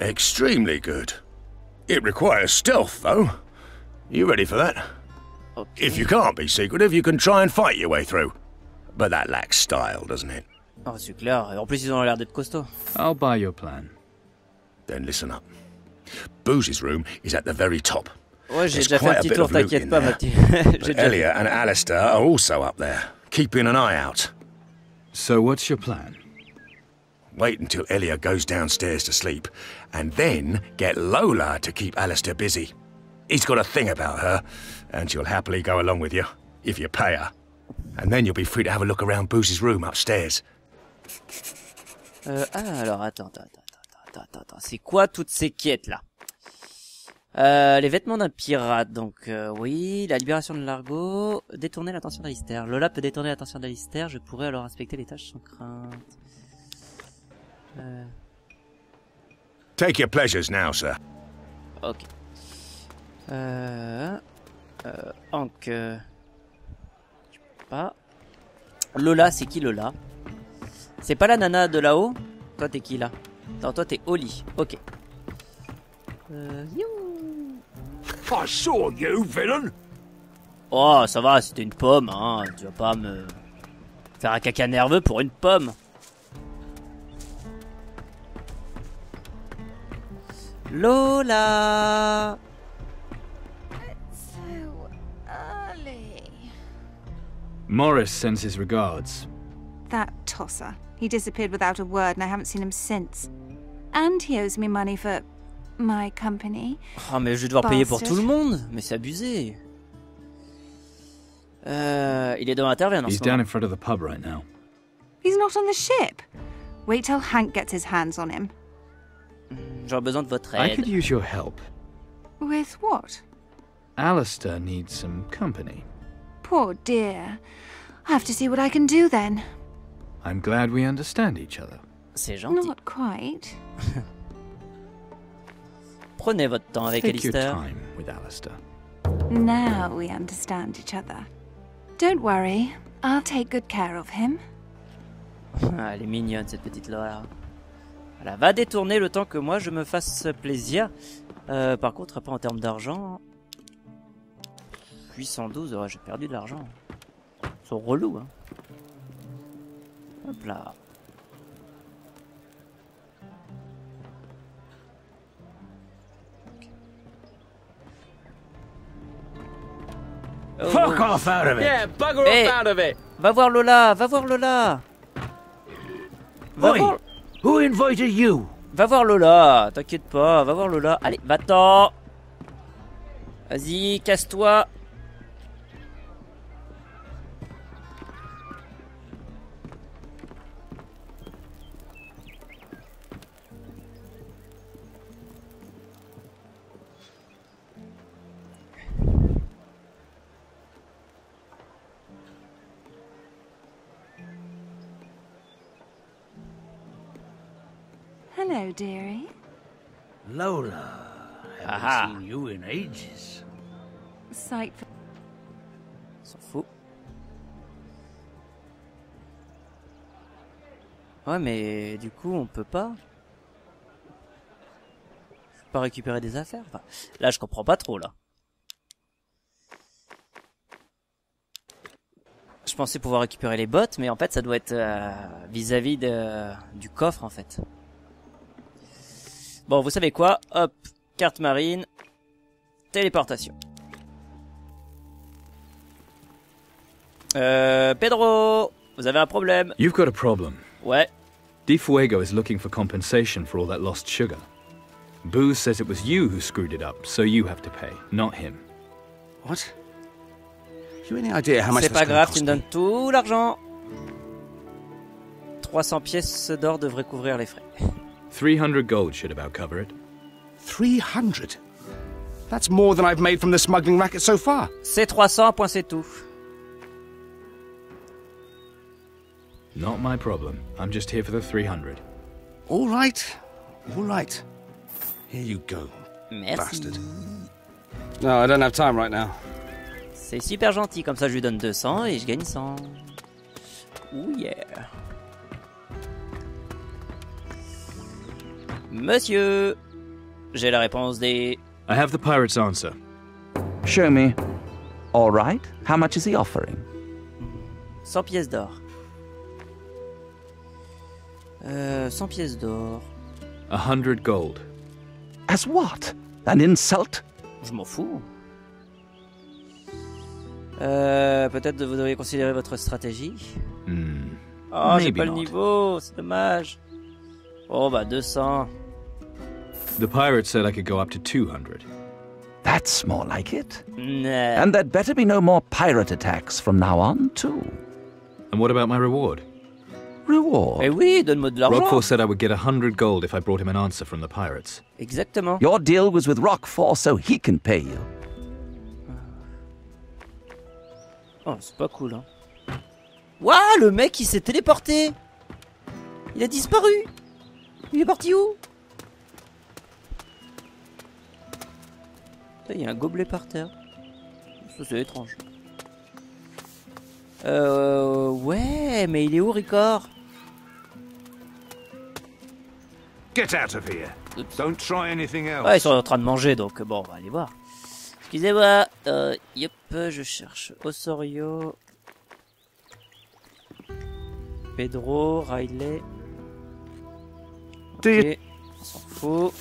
Extremely good. It requires stealth, though. You ready for that? Okay. If you can't be secretive, you can try and fight your way through. But that lacks style, doesn't it? Oh, c'est clair. En plus, ils ont l'air d'être costauds. I'll buy your plan. Then listen up. Booze's room is at the very top. Ouais, j'ai déjà fait un petit tour, t'inquiète pas, Mathieu. Elia and Alistair are also up there, keeping an eye out. So what's your plan? Wait until Elia goes downstairs to sleep, and then get Lola to keep Alistair busy. He's got a thing about her, and she'll happily go along with you, if you pay her. And then you'll be free to have a look around Booze's room upstairs. Alors attends. C'est quoi toutes ces quêtes là? Les vêtements d'un pirate, donc oui, la libération de Largo, détourner l'attention d'Alistair. Lola peut détourner l'attention d'Alistair, je pourrais alors inspecter les tâches sans crainte. Take your pleasures now, sir. Ok. Hank. Je peux pas. Lola, c'est qui Lola? C'est pas la nana de là-haut? Toi t'es qui là? Non, toi t'es Holly. Ok. I saw you, villain. Oh, ça va, c'était une pomme, hein. Tu vas pas me faire un caca nerveux pour une pomme. Lola. It's so early. Morris sends his regards. That tosser. He disappeared without a word, and I haven't seen him since. And he owes me money for my company. Ah, mais je vais devoir payer pour tout le monde. Mais c'est abusé. Il est dans l'intervention. He's down in front of the pub right now. He's not on the ship. Wait till Hank gets his hands on him. J'aurais besoin de votre aide. I could use your help. With what? Alistair needs some company. Poor dear. I have to see what I can do then. I'm glad we understand each other. C'est gentil. Not quite. Prenez votre temps avec Alistair. Now we understand each other. Don't worry, I'll take good care of him. Elle est mignonne cette petite Lola. Voilà, va détourner le temps que moi je me fasse plaisir. Par contre, après en termes d'argent... 812, ouais, j'ai perdu de l'argent. Ils sont relous, hein. Hop là. Oh. Fuck off out of it! Yeah, bugger hey. Off out of it! Va voir Lola! Va voir Lola! Va voir... Who invited you? Va voir Lola! T'inquiète pas, va voir Lola! Allez, va-t'en! Vas-y, casse-toi! Hello, dearie. Lola, haven't seen you in ages. Sight for... S'en fout. Ouais, mais du coup, on peut pas. Je peux pas récupérer des affaires. Enfin, là, je comprends pas trop, là. Je pensais pouvoir récupérer les bottes, mais en fait, ça doit être vis-à-vis du coffre, en fait. Bon, vous savez quoi? Hop, carte marine, téléportation. Pedro, vous avez un problème. You've got a problem. Ouais. De Fuego is looking for compensation for all that lost sugar. Booze says it was you who screwed it up, so you have to pay, not him. What? You any idea how much that's gonna cost me? C'est pas grave, tu me donnes tout l'argent. 300 pièces d'or devraient couvrir les frais. 300 gold should about cover it. 300? That's more than I've made from the smuggling racket so far. C'est 300, point, c'est tout. Not my problem. I'm just here for the 300. All right. All right. Here you go. Merci. Bastard. No, I don't have time right now. C'est super gentil, comme ça je lui donne 200 et je gagne 100. Ouh yeah. Monsieur, j'ai la réponse des... I have the pirate's answer. Show me. All right. How much is he offering? 100 pièces d'or. 100 pièces d'or. 100 gold. As what? An insult? Je m'en fous. Peut-être vous devriez considérer votre stratégie. Mm. Oh, j'ai pas le niveau, c'est dommage. Oh, bah, 200. The pirate said I could go up to 200. That's more like it. Nah. And there'd better be no more pirate attacks from now on, too. And what about my reward? Reward? Eh oui, donne-moi de l'argent. Rockfall said I would get 100 gold if I brought him an answer from the pirates. Exactement. Your deal was with Rockfall, so he can pay you. Oh, c'est pas cool, hein. Waouh, le mec, il s'est téléporté. Il a disparu. Il est parti où? Il y a un gobelet par terre. Ça c'est étrange. Ouais, mais il est où Rictor? Get out of here. Don't try anything else. Ouais, ils sont en train de manger donc bon, on va aller voir. Excusez-moi. Yep, je cherche Osorio. Pedro, Riley. Okay, on s'en fout.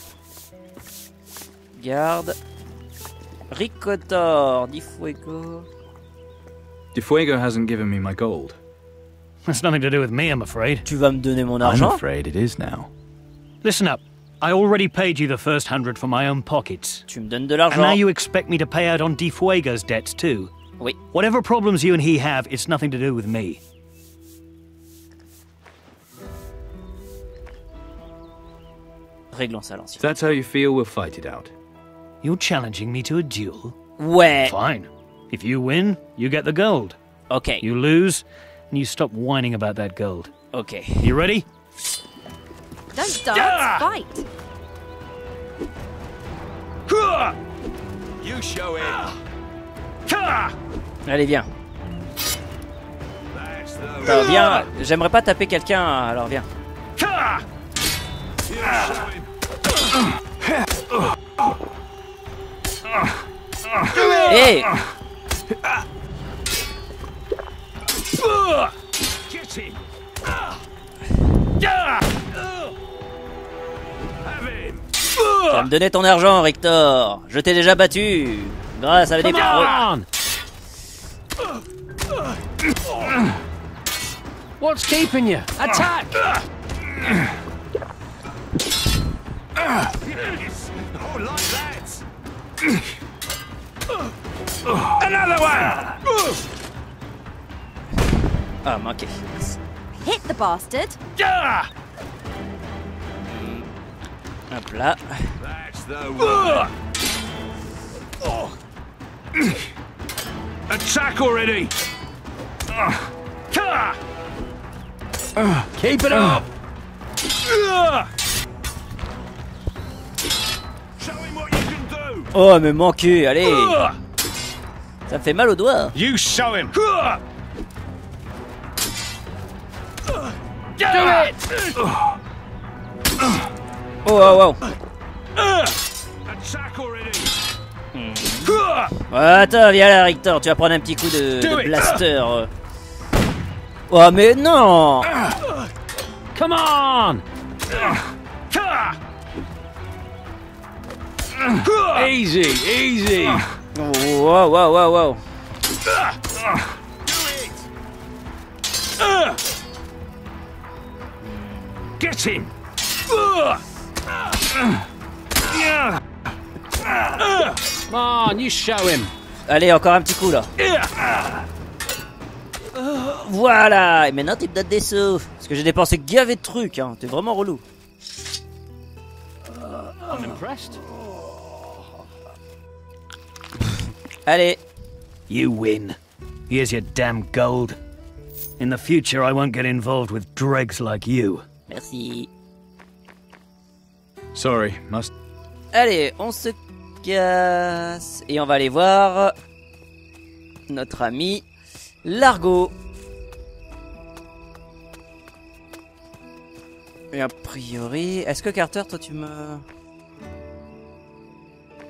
Garde. Rictor, de Fuego. De Fuego hasn't given me my gold. That's nothing to do with me, I'm afraid. Tu vas me donner mon argent? I'm afraid it is now. Listen up. I already paid you the first 100 from my own pockets. Tu me donnes de l'argent. And now you expect me to pay out on De Fuego's debts too. Oui. Whatever problems you and he have, it's nothing to do with me. If that's how you feel, we'll fight it out. You're challenging me to a duel? Ouais. Fine. If you win, you get the gold. Okay. You lose, and you stop whining about that gold. Okay. You ready? Don't start. Fight. You show it. Allez, viens. That's Attends, viens, j'aimerais pas taper quelqu'un, alors viens. Hey! Tu vas me donner ton argent, Rictor. Je t'ai déjà battu. Grâce à des paroles. What's keeping you? Attack! Another one! Ah, manqué. Hit the bastard! Hop là. Attack already! Keep it up! Oh, mais manqué, allez! Ça me fait mal aux doigts! You show him! Do it! Oh, wow, wow! Attends, viens là, Rictor, tu vas prendre un petit coup de blaster. Oh, mais non! Come on! Easy, easy! Wow, wow, wow, wow! Get him! Come on, you show him! Allez, encore un petit coup là! Voilà! Et maintenant, tu me donnes des sous! Parce que j'ai dépensé gavé de trucs, hein! T'es vraiment relou! Allez! You win! Here's your damn gold! In the future, I won't get involved with dregs like you! Merci! Sorry, must. Allez, on se casse! Et on va aller voir notre ami Largo. Et a priori, est-ce que Carter, toi tu me...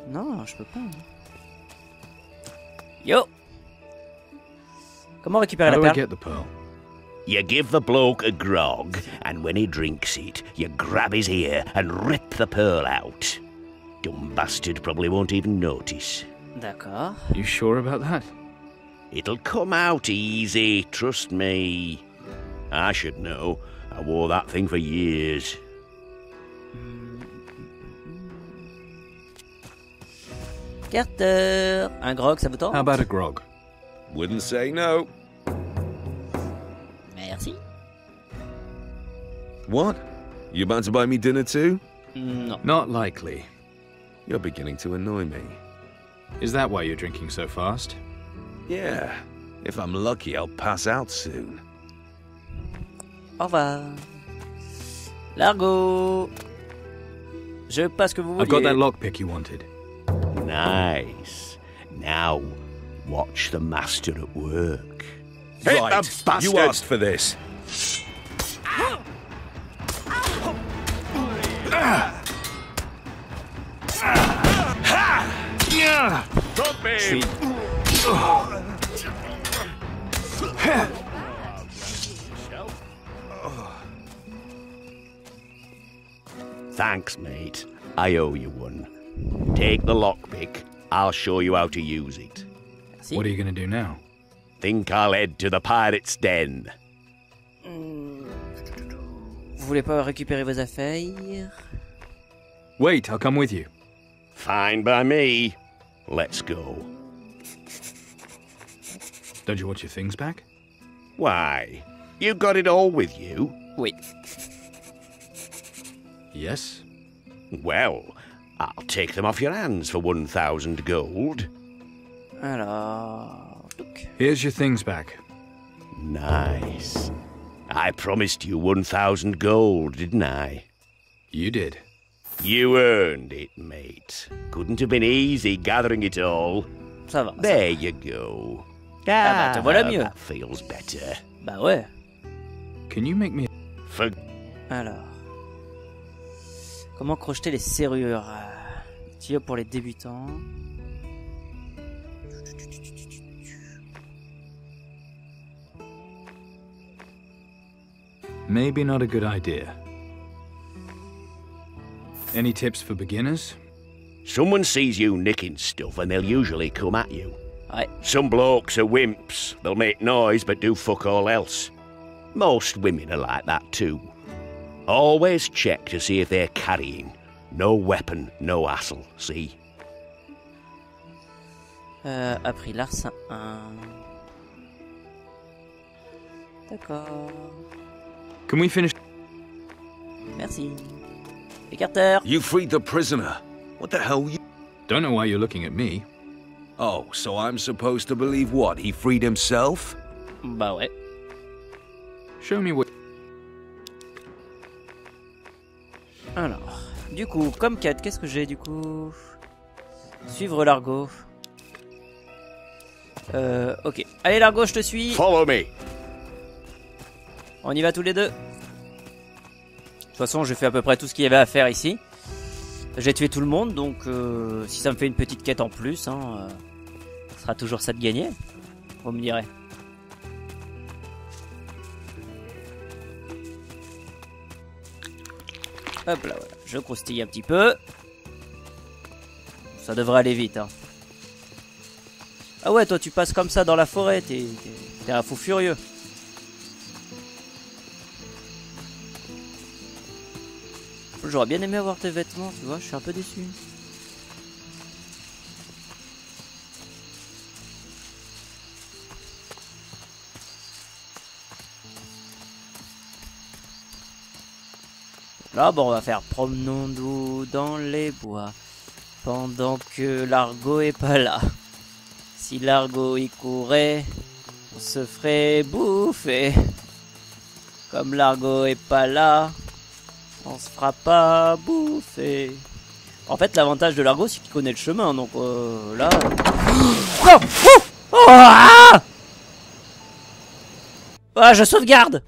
Non, je peux pas. Yo. Comment récupérer la perle? You give the bloke a grog, and when he drinks it, you grab his ear and rip the pearl out. Dumb bastard probably won't even notice. D'accord. You sure about that? It'll come out easy, trust me. I should know. I wore that thing for years. Carter, un grog, ça vous tente? How about a grog? Wouldn't say no. Merci. What? You about to buy me dinner too? No. Not likely. You're beginning to annoy me. Is that why you're drinking so fast? Yeah, if I'm lucky, I'll pass out soon. Au revoir. Largo. Je passe que vous voulez. I've got that lockpick you wanted. Nice. Now, watch the master at work. Hit right, the bastard. You asked for this. Sweet. Thanks, mate. I owe you one. Take the lockpick. I'll show you how to use it. What are you going to do now? Think I'll head to the pirate's den. Vous voulez pas récupérer vos affaires? Wait, I'll come with you. Fine by me. Let's go. Don't you want your things back? Why? You got it all with you. Wait. Yes? Well, I'll take them off your hands for 1,000 gold. Alors... Here's your things back. Nice. I promised you 1,000 gold, didn't I? You did. You earned it, mate. Couldn't have been easy gathering it all. Ça va, there you go. Ah, bah, te voilà mieux. That feels better. Bah ouais. Can you make me... Fuck. Alors. Comment crocheter les serrures? Tuyau pour les débutants. Maybe not a good idea. Any tips for beginners? Someone sees you nicking stuff and they'll usually come at you. Right. Some blokes are wimps. They'll make noise but do fuck all else. Most women are like that too. Always check to see if they're carrying. No weapon, no hassle, see? Appris l'arsen 1. D'accord. Can we finish? Merci. Écarteur. You freed the prisoner. What the hell you... Don't know why you're looking at me. Oh, so I'm supposed to believe what? He freed himself? Bah ouais. Show me what... Alors, du coup, comme quête, qu'est-ce que j'ai du coup? Suivre Largo. Ok. Allez Largo, je te suis. Follow me. On y va tous les deux. De toute façon, j'ai fait à peu près tout ce qu'il y avait à faire ici. J'ai tué tout le monde, donc si ça me fait une petite quête en plus, hein, ça sera toujours ça de gagner, on me dirait. Hop là, voilà. Je croustille un petit peu. Ça devrait aller vite, hein. Ah ouais, toi tu passes comme ça dans la forêt, t'es un fou furieux. J'aurais bien aimé avoir tes vêtements, tu vois, je suis un peu déçu. Là, bon, on va faire promenons-nous dans les bois pendant que Largo est pas là. Si Largo y courait, on se ferait bouffer. Comme Largo est pas là, on se fera pas bouffer. En fait, l'avantage de Largo, c'est qu'il connaît le chemin, donc là... Oh, oh, oh, ah, ah, je sauvegarde.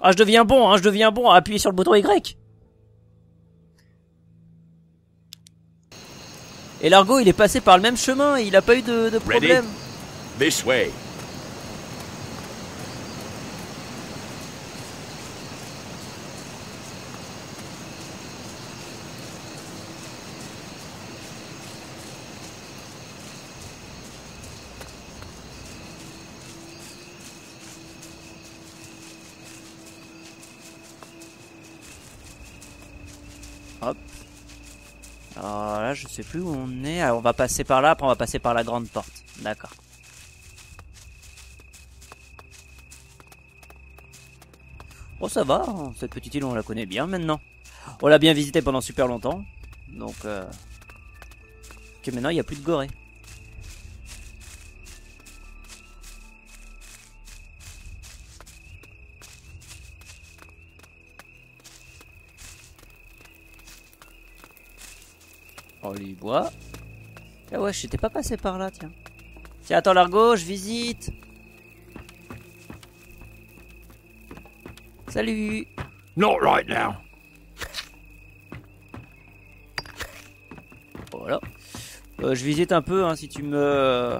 Ah, je deviens bon, hein, je deviens bon à appuyer sur le bouton Y. Et Largo, il est passé par le même chemin, et il a pas eu de problème. Ready? This way. Alors là, je sais plus où on est. Alors, on va passer par là, après on va passer par la grande porte. D'accord. Bon, ça va, cette petite île, on la connaît bien maintenant. On l'a bien visitée pendant super longtemps. Donc, ok, maintenant, il n'y a plus de gorée. On lui boit. Ah ouais, je n'étais pas passé par là, tiens. Tiens, attends, Largo, je visite. Salut. Not right now. Voilà. Je visite un peu, hein, si tu me...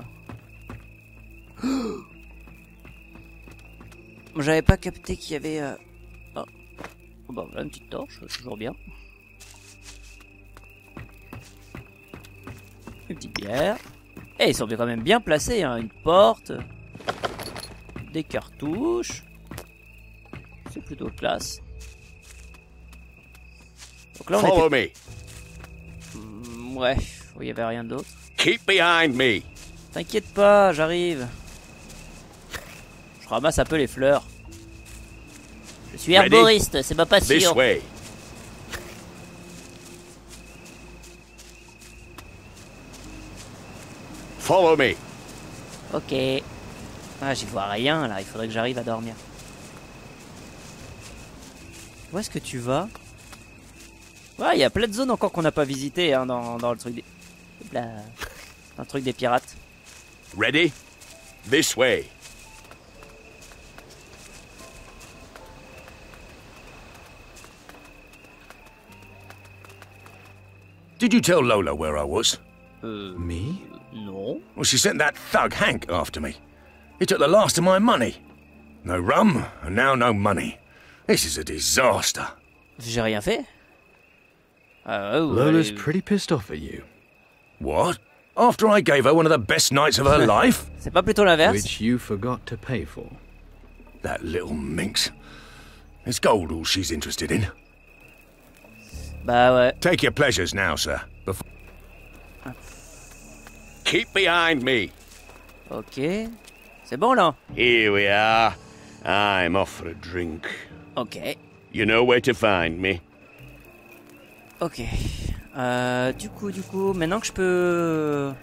J'avais pas capté qu'il y avait... Oh. Bah voilà, une petite torche, toujours bien. Une petite bière. Et ils sont quand même bien placés, hein. Une porte. Des cartouches. C'est plutôt classe. Donc là on Follow était... me. Ouais, il n'y avait rien d'autre. Keep behind me. T'inquiète pas, j'arrive. Je ramasse un peu les fleurs. Je suis herboriste, c'est ma passion. Follow me. Ok. Ah, j'y vois rien là, il faudrait que j'arrive à dormir. Où est-ce que tu vas? Ouais, il y a plein de zones encore qu'on n'a pas visitées, hein, dans le truc des... Dans le truc des pirates. Ready? This way. Did you tell Lola where I was? Me? No. Well, she sent that thug Hank after me. He took the last of my money. No rum, and now no money. This is a disaster. J'ai rien fait. Lola's pretty pissed off at you. What? After I gave her one of the best nights of her life? C'est pas plutôt l'inverse? Which you forgot to pay for. That little minx. It's gold all she's interested in. Bah ouais. Take your pleasures now, sir. Before... Keep behind me. Ok. C'est bon, non? Here we are. I'm off for a drink. Ok. You know where to find me. Ok. Du coup, maintenant que je peux...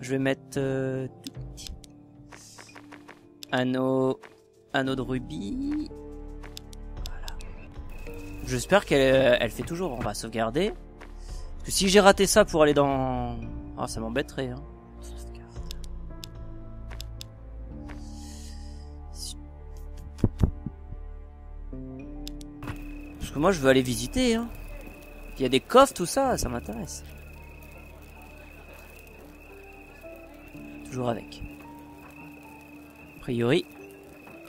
Je vais mettre... Anneau de rubis. Voilà. J'espère qu'elle fait toujours. On va sauvegarder. Parce que si j'ai raté ça pour aller dans... Ah, oh, ça m'embêterait. Hein. Parce que moi, je veux aller visiter. Hein. Il y a des coffres, tout ça, ça m'intéresse. Toujours avec. A priori,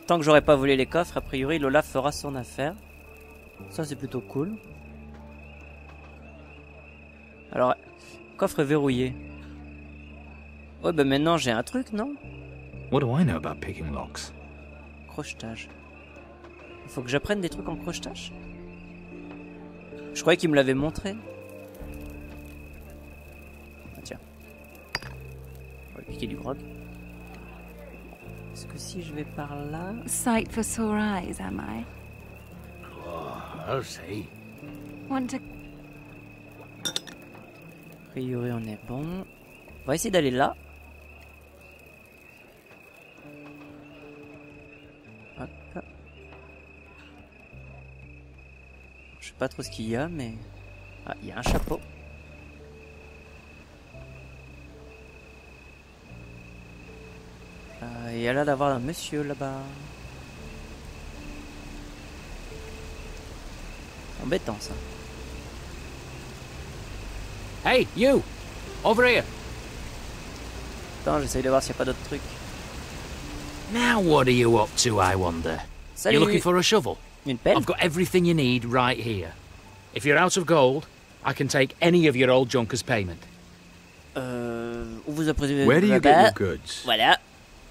tant que j'aurai pas volé les coffres, a priori Lola fera son affaire. Ça c'est plutôt cool. Alors, coffre verrouillé. Ouais, bah maintenant j'ai un truc, non? What do I know about picking locks? Crochetage. Il faut que j'apprenne des trucs en crochetage. Je croyais qu'il me l'avait montré. Ah, tiens. On va piquer du grog. Est-ce que si je vais par là... Sight for sore eyes, am I? Oh, I'll see. A priori, on est bon. On va essayer d'aller là. Hop. Je sais pas trop ce qu'il y a, mais... Ah, il y a un chapeau. Il y a l'air d'avoir un monsieur là-bas. Embêtant ça. Hey, you! Over here! Attends, j'essaye de voir s'il n'y a pas d'autres trucs. Now what are you up to, I wonder? Salut. You're looking for a shovel? Une pelle? I've got everything you need right here. If you're out of gold, I can take any of your old junk as payment. Where do you get your goods? Voilà.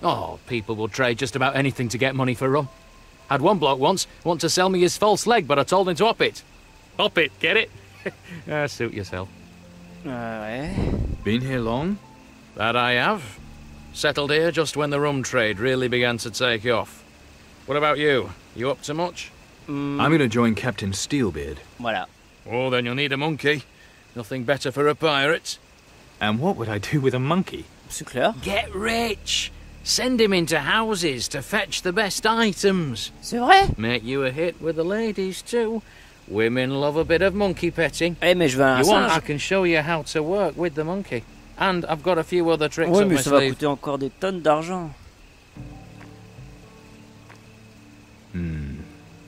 Oh, people will trade just about anything to get money for rum. Had one bloke once want to sell me his false leg, but I told him to hop it. Hop it, get it? Suit yourself. Eh? Been here long? That I have. Settled here just when the rum trade really began to take off. What about you? You up to much? I'm gonna join Captain Steelbeard. Voilà. Oh, then you'll need a monkey. Nothing better for a pirate. And what would I do with a monkey? C'est clair. Get rich! Send him into houses to fetch the best items. C'est vrai? Make you a hit with the ladies too. Women love a bit of monkey petting. Eh, mais je veux un singe. You want, I can show you how to work with the monkey. And I've got a few other tricks up my sleeve. Ouais, mais ça va coûter encore des tonnes d'argent.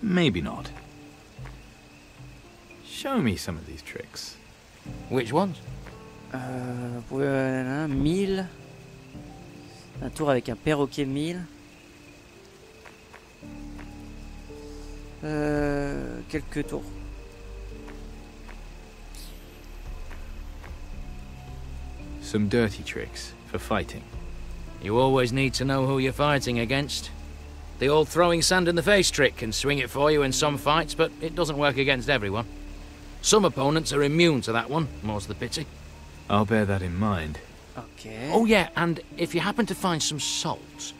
Maybe not. Show me some of these tricks. Which ones? Voilà, 1000. Un tour avec un perroquet 1000. Quelques tours. Some dirty tricks for fighting. You always need to know who you're fighting against. The old throwing sand in the face trick can swing it for you in some fights, but it doesn't work against everyone. Some opponents are immune to that one, more's the pity. I'll bear that in mind. Okay. Oh yeah, and if you happen to find some salt,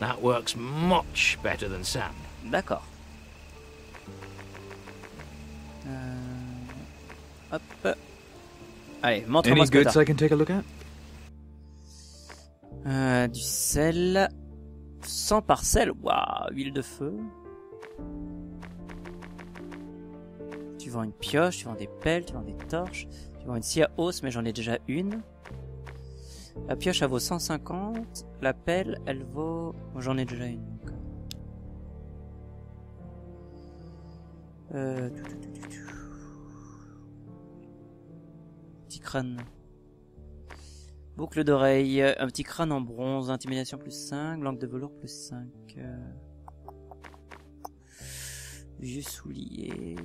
that works much better than sand. D'accord. Hop. Allez, montre-moi ce que t'as. Any goods I can take a look at? Du sel, 100 par sel. Waouh, huile de feu. Tu vends une pioche, tu vends des pelles, tu vends des torches. Tu vends une scie à hausse, mais j'en ai déjà une. La pioche, elle vaut 150. La pelle, elle vaut... Oh, j'en ai déjà une. petit crâne. Boucle d'oreille, un petit crâne en bronze, intimidation plus 5, langue de velours plus 5. Vieux souliers.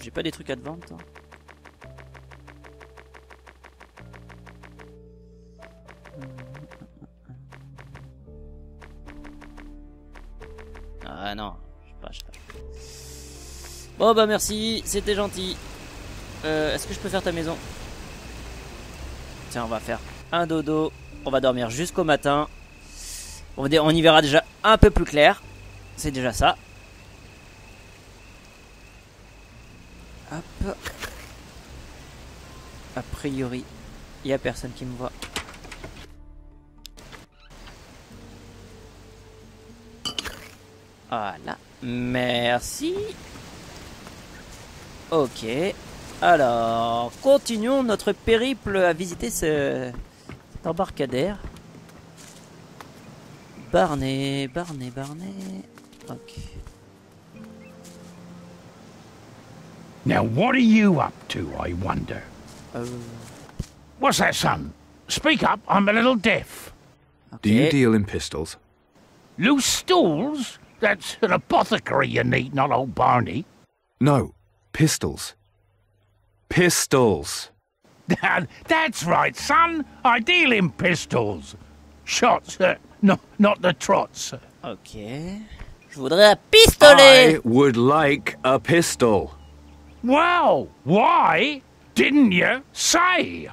J'ai pas des trucs à de vente. Hein. Ah non, je sais pas. Bon bah merci, c'était gentil. Est-ce que je peux faire ta maison? Tiens, on va faire un dodo. On va dormir jusqu'au matin. On y verra déjà un peu plus clair. C'est déjà ça. Hop. A priori, il n'y a personne qui me voit. Voilà. Merci. Ok. Alors, continuons notre périple à visiter cet embarcadère. Barney. Ok. Now, what are you up to, I wonder? What's that, son? Speak up, I'm a little deaf. Okay. Do you deal in pistols? Loose stools? That's an apothecary you need, not old Barney. No, pistols. Pistols. That's right, son. I deal in pistols. Shots, not the trots. Okay. Je voudrais un pistolet. I would like a pistol. Well, why didn't you say?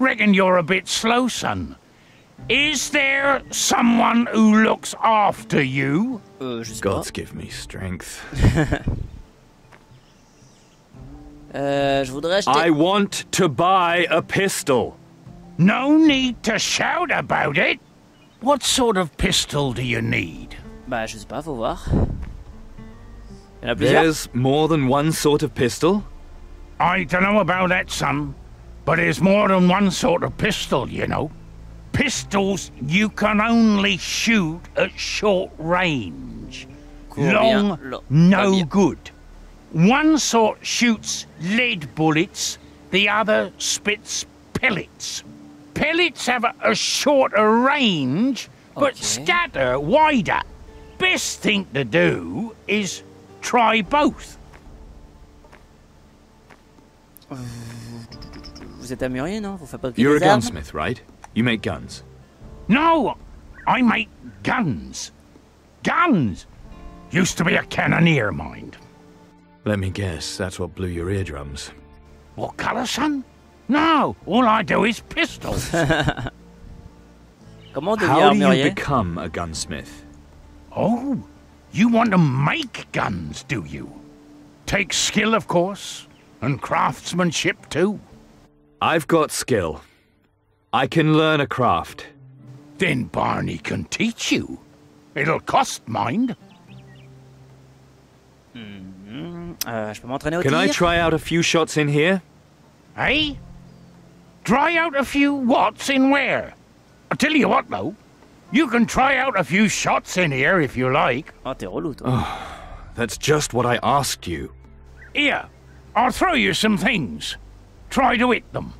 Reckon you're a bit slow, son. Is there someone who looks after you? God's give me strength. Je voudrais acheter... I want to buy a pistol. No need to shout about it. What sort of pistol do you need? Bah, je sais pas, faut voir. Il y en a plusieurs. There's more than one sort of pistol? I don't know about that, son. But there's more than one sort of pistol, you know. Pistols, you can only shoot at short range. Long, no good. One sort shoots lead bullets, the other spits pellets. Pellets have a shorter range, but scatter wider. Best thing to do is try both. Vous êtes armurier, non? Vous fabriquez des armes? You're a gunsmith, right? You make guns. No, I make guns. Guns! Used to be a cannoneer, mind. Let me guess, that's what blew your eardrums. What colour, son? No, all I do is pistols. How do you become a gunsmith? Oh, you want to make guns, do you? Takes skill, of course, and craftsmanship too. I've got skill. I can learn a craft. Then Barney can teach you. It'll cost, mind. Je peux m'entraîner au tir. Can I try out a few shots in here? Hey? Try out a few what's in where? I'll tell you what, though. You can try out a few shots in here if you like. Ah, t'es relou, toi. Oh, that's just what I asked you. Here, I'll throw you some things. Try to hit them.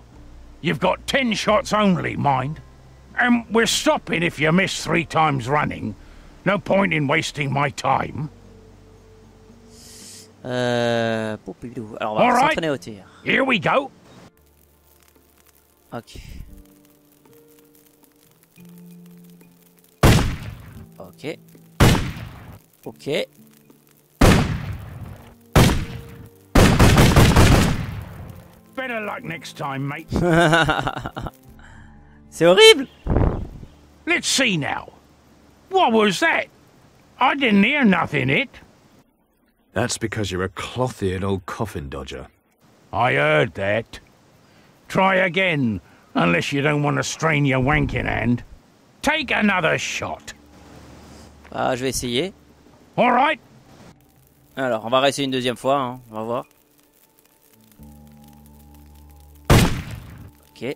You've got 10 shots only, mind. And we're stopping if you miss 3 times running. No point in wasting my time. Alors, on va s'entraîner au tir. Here we go. Ok. Ok. Ok. Better luck next time, mate. C'est horrible. Let's see now. What was that? I didn't hear nothing. That's because you're a clothy old coffin dodger. I heard that. Try again, unless you don't want to strain your wanking hand. Take another shot. Ah, je vais essayer. All right. Alors, on va réessayer une deuxième fois, hein. On va voir. Ok.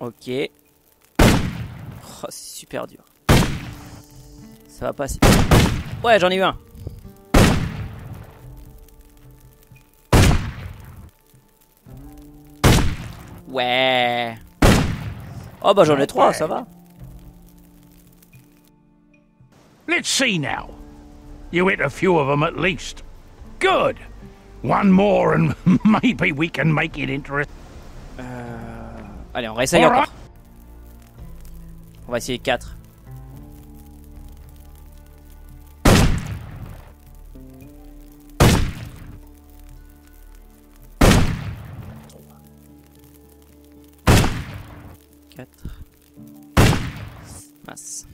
Ok. Oh, c'est super dur. Ça va pas si... Ouais, j'en ai eu un. Ouais. Oh bah j'en ai trois, ça va. Let's see now. You hit a few of them at least. Good. One more and maybe we can make it interesting. Allez, on réessaye encore. On va essayer 4. Masse.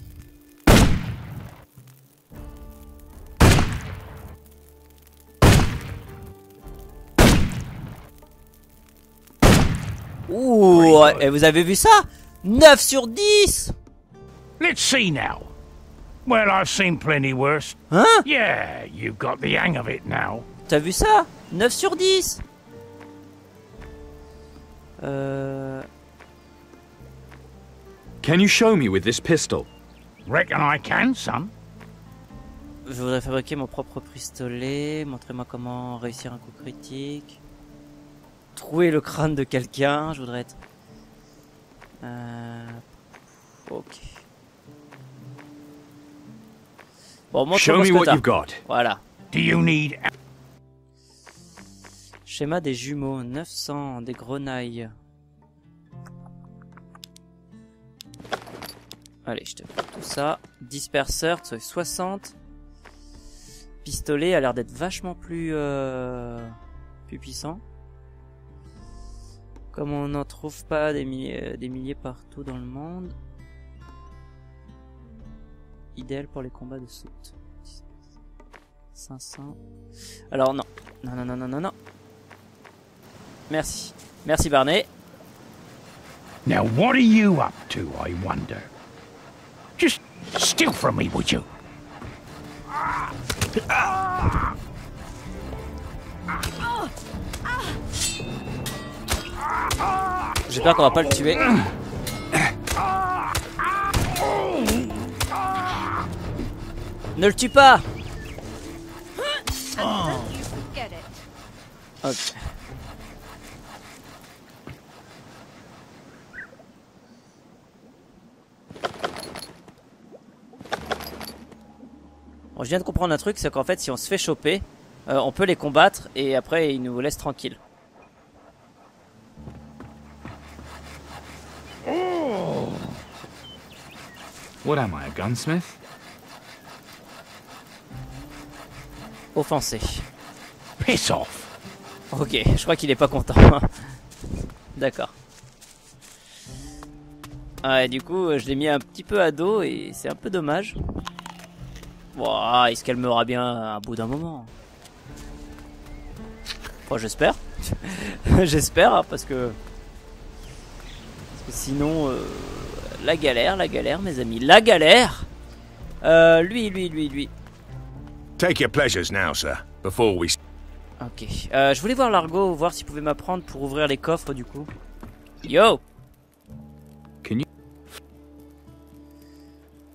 Ouh, et vous avez vu ça? 9 sur 10. Let's see now. Well, I've seen plenty worse. Hein? Yeah, you've got the hang of it now. T'as vu ça? 9 sur 10. Can you show me with this pistol? Reckon I can, son. Je voudrais fabriquer mon propre pistolet. Montrez-moi comment réussir un coup critique. Trouver le crâne de quelqu'un. Je voudrais être. Ok. Bon, montre-moi ce que t'as. Voilà. Do you need... Schéma des jumeaux. 900 des grenailles. Allez, je te prends tout ça. Disperseur, 60. Pistolet a l'air d'être vachement plus, plus puissant. Comme on n'en trouve pas des milliers partout dans le monde. Idéal pour les combats de saute. 500. Alors non. Non, non, non, non, non, non. Merci. Merci Barney. Now what are you up to, I wonder? Just steal from me, would you? J'espère qu'on va pas le tuer. Ne le tue pas. Ok. Bon, je viens de comprendre un truc, c'est qu'en fait si on se fait choper, on peut les combattre et après ils nous laissent tranquilles. Oh. What am I, a gunsmith? Offensé. Piss off. Ok, je crois qu'il est pas content. D'accord. Ah, et du coup je l'ai mis un petit peu à dos et c'est un peu dommage. Wow, il se calmera bien à bout d'un moment. Enfin, j'espère. J'espère, parce que sinon, la galère, mes amis, la galère. Lui. Take your pleasures now, sir, before we. Ok. Je voulais voir Largo, voir s'il pouvait m'apprendre pour ouvrir les coffres, du coup. Yo. Can you...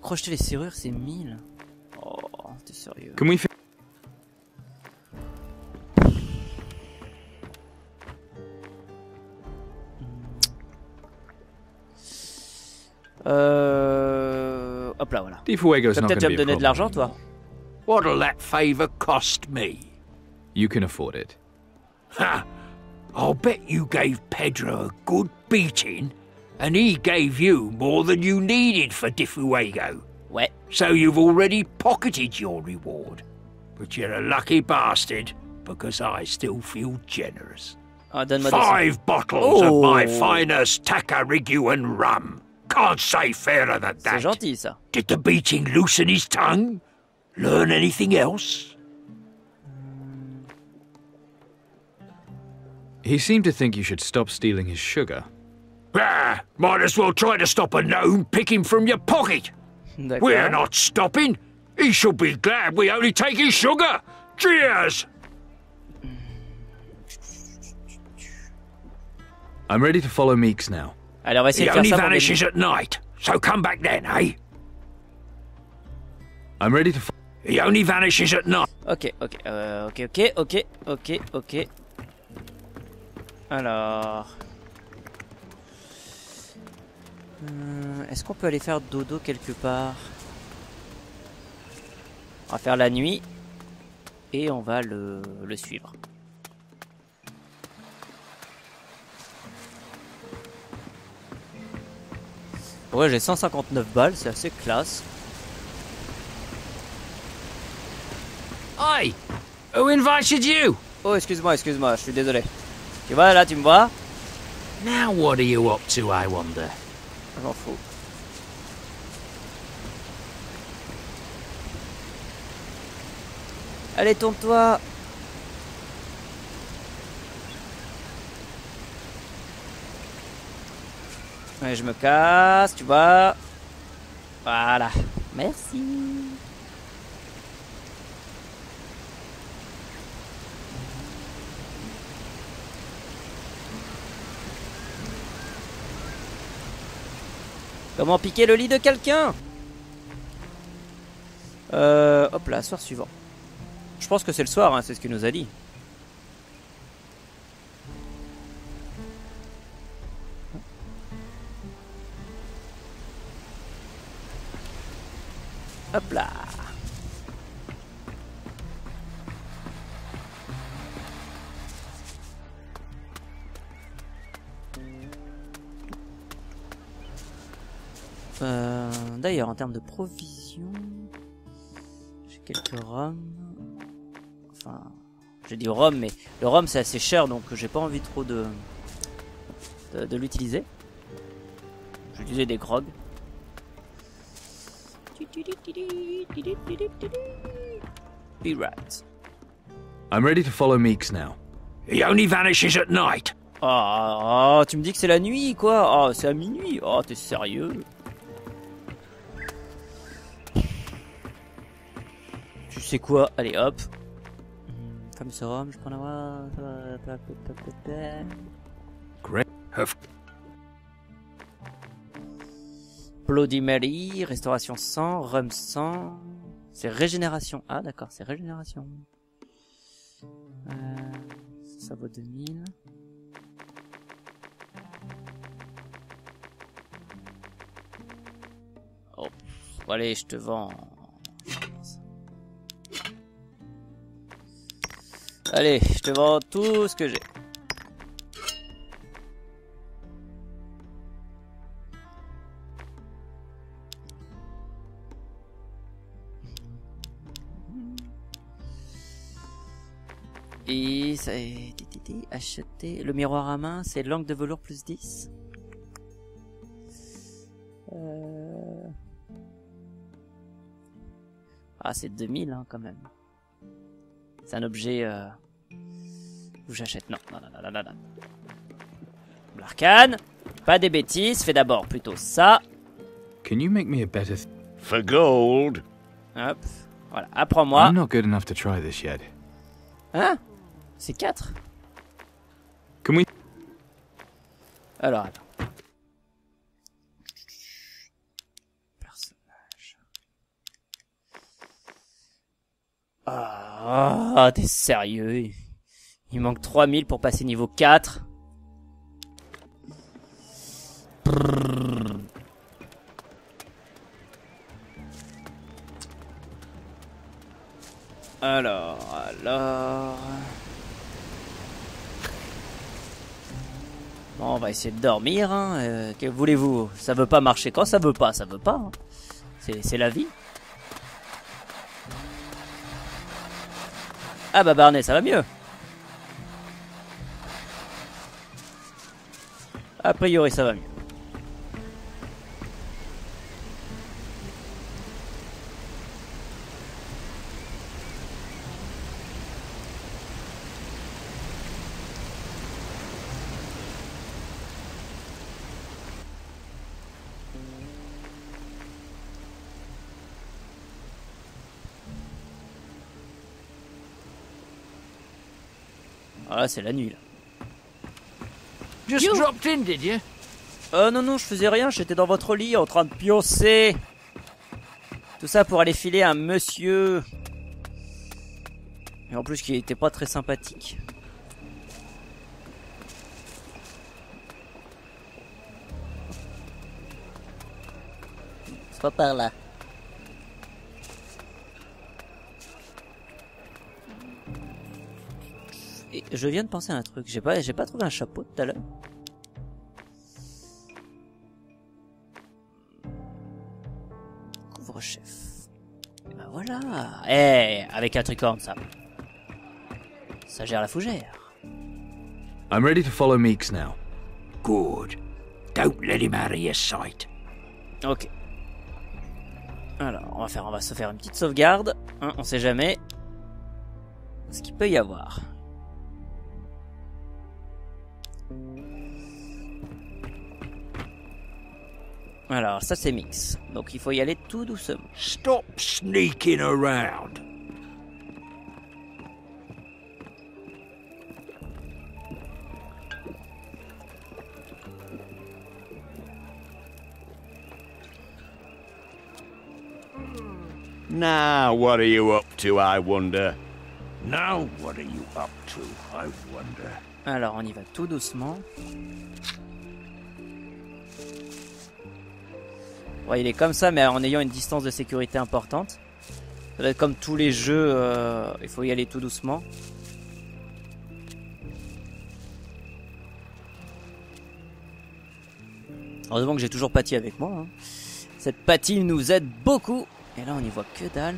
Crocheter les serrures, c'est 1000. Oh, t'es sérieux? Comment il fait? Hop là, voilà. De Fuego's not gonna be a problem. Peut-être tu vas me donner de l'argent, toi? What'll that favor cost me? You can afford it. Ha! I'll bet you gave Pedro a good beating, and he gave you more than you needed for de Fuego. Ouais. So you've already pocketed your reward, but you're a lucky bastard because I still feel generous. Oh, 5 bottles of my finest Takariguan rum. Can't say fairer than that. C'est gentil, ça. Did the beating loosen his tongue? Learn anything else? He seemed to think you should stop stealing his sugar. Ah, might as well try to stop a gnome picking from your pocket. We're not stopping. He should be glad we only take his sugar. Cheers. I'm ready to follow Meeks now. He only vanishes at night, so come back then, eh? I'm ready to. He only vanishes at night. Ok. Alors. Est-ce qu'on peut aller faire dodo quelque part? On va faire la nuit et on va le suivre. Ouais, j'ai 159 balles, c'est assez classe. Oi! Who invited you? Oh, excuse-moi, je suis désolé. Tu vois, là, tu me vois? Now what are you up to, I wonder? J'en fous. Allez, tourne-toi. Ouais, je me casse, tu vois. Voilà. Merci. Comment piquer le lit de quelqu'un? Hop là, soir suivant. Je pense que c'est le soir, hein, c'est ce qu'il nous a dit. Hop là. D'ailleurs, en termes de provisions, j'ai quelques rhums. Enfin, j'ai dit rhum, mais le rhum c'est assez cher, donc j'ai pas envie trop de l'utiliser. J'utilisais des grogs. Be right. I'm ready to follow Meeks now. He only vanishes at night. Ah, tu me dis que c'est la nuit, quoi? Ah, c'est à minuit. Ah, t'es sérieux? Tu sais quoi? Allez, hop. Femme serum, je prends la voix. Great. Bloody Mary, restauration 100, rhum 100. C'est régénération. Ah, d'accord, c'est régénération. Ça vaut 2000. Oh, allez, je te vends. Allez, je te vends tout ce que j'ai. Et ça est... Acheter... Le miroir à main, c'est langue de velours plus 10. Ah, c'est 2000, hein, quand même. C'est un objet... où j'achète... Non, non, non, non, non, non. Blarkan, pas des bêtises, fais d'abord plutôt ça. Can you make me a better... For gold. Hop, voilà, apprends-moi. I'm not good enough to try this yet. Hein? C'est 4? Comment? Alors, attends. Personnage. Ah, oh, t'es sérieux? Il manque 3000 pour passer niveau 4. Brrr. Alors... Bon, on va essayer de dormir, hein. Que voulez-vous? Ça veut pas marcher quand ça veut pas, hein. C'est la vie. Ah bah Barney, ça va mieux. A priori, ça va mieux. Ah, c'est la nuit là. Just dropped in, did you? Non, non, je faisais rien, j'étais dans votre lit en train de pioncer. Tout ça pour aller filer un monsieur. Et en plus, qui était pas très sympathique. pas par là. Et je viens de penser à un truc. J'ai pas trouvé un chapeau tout à l'heure. Couvre-chef. Et ben voilà. Eh, hey, avec un tricorne, ça. Ça gère la fougère. I'm ready to follow Meeks now. Good. Don't let him out of your sight. Ok. Alors, on va se faire une petite sauvegarde. Hein, on sait jamais ce qu'il peut y avoir. Alors, ça c'est Meeks. Donc il faut y aller tout doucement. Stop sneaking around. Now, what are you up to, I wonder? Now, what are you up to, I wonder? Alors, on y va tout doucement. Bon, il est comme ça, mais en ayant une distance de sécurité importante. Ça doit être comme tous les jeux, il faut y aller tout doucement. Heureusement que j'ai toujours Patty avec moi. Hein. Cette Patty nous aide beaucoup. Et là, on n'y voit que dalle.